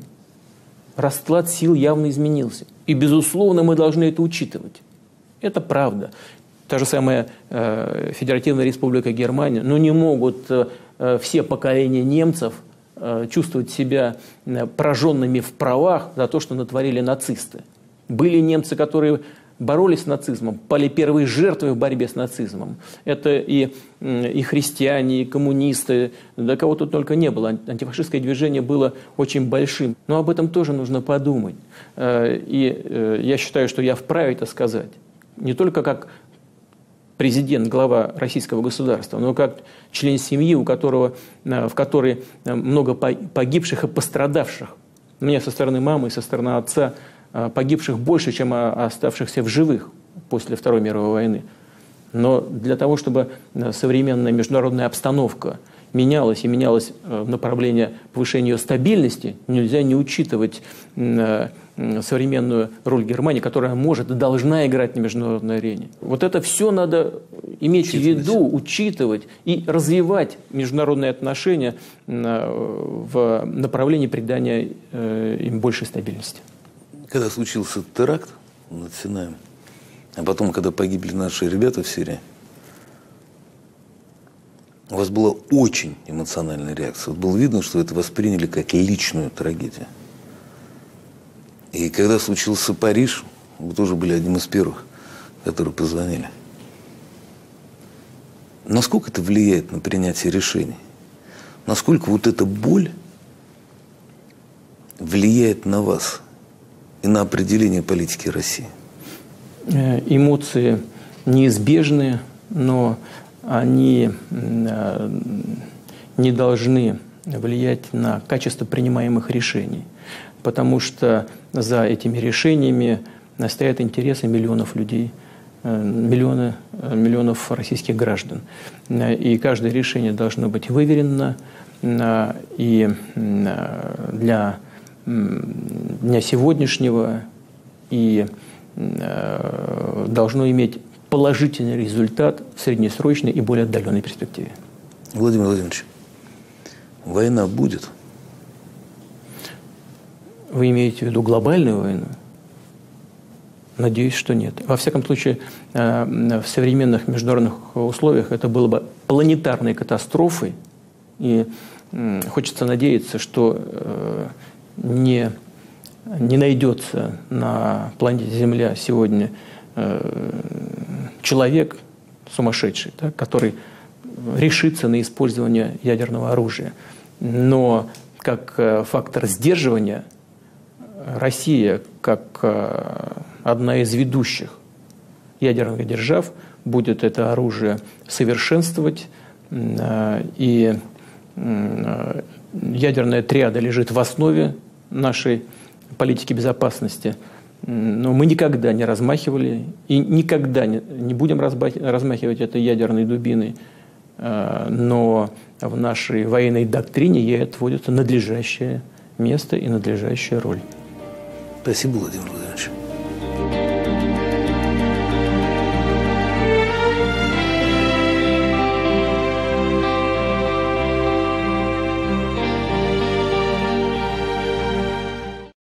Расклад сил явно изменился. И, безусловно, мы должны это учитывать. Это правда. Та же самая Федеративная Республика Германия, но не могут все поколения немцев чувствовать себя пораженными в правах за то, что натворили нацисты. Были немцы, которые боролись с нацизмом, пали первой жертвой в борьбе с нацизмом. Это и, и христиане, и коммунисты, да кого тут только не было. Антифашистское движение было очень большим. Но об этом тоже нужно подумать. И я считаю, что я вправе это сказать. Не только как президент, глава российского государства, но как член семьи, у которого, в которой много погибших и пострадавших. У меня со стороны мамы и со стороны отца погибших больше, чем оставшихся в живых после Второй мировой войны. Но для того, чтобы современная международная обстановка менялась и менялась в направлении повышения ее стабильности, нельзя не учитывать современную роль Германии, которая может и должна играть на международной арене. Вот это все надо иметь в виду, учитывать и развивать международные отношения в направлении придания им большей стабильности. Когда случился теракт над Синаем, а потом, когда погибли наши ребята в Сирии, у вас была очень эмоциональная реакция. Вот было видно, что это восприняли как личную трагедию. И когда случился Париж, вы тоже были одним из первых, которые позвонили. Насколько это влияет на принятие решений? Насколько вот эта боль влияет на вас? И на определение политики России? Эмоции неизбежны, но они не должны влиять на качество принимаемых решений, потому что за этими решениями стоят интересы миллионов людей, миллионы, миллионов российских граждан. И каждое решение должно быть выверено, и для дня сегодняшнего и э, должно иметь положительный результат в среднесрочной и более отдаленной перспективе. Владимир Владимирович, война будет? Вы имеете в виду глобальную войну? Надеюсь, что нет. Во всяком случае, э, в современных международных условиях это было бы планетарной катастрофой. И э, хочется надеяться, что э, Не, не найдется на планете Земля сегодня э, человек сумасшедший, да, который решится на использование ядерного оружия. Но как э, фактор сдерживания Россия, как э, одна из ведущих ядерных держав, будет это оружие совершенствовать. Э, и э, ядерная триада лежит в основе нашей политики безопасности, но мы никогда не размахивали и никогда не будем размахивать этой ядерной дубиной, но в нашей военной доктрине ей отводится надлежащее место и надлежащая роль. Спасибо, Владимир Владимирович.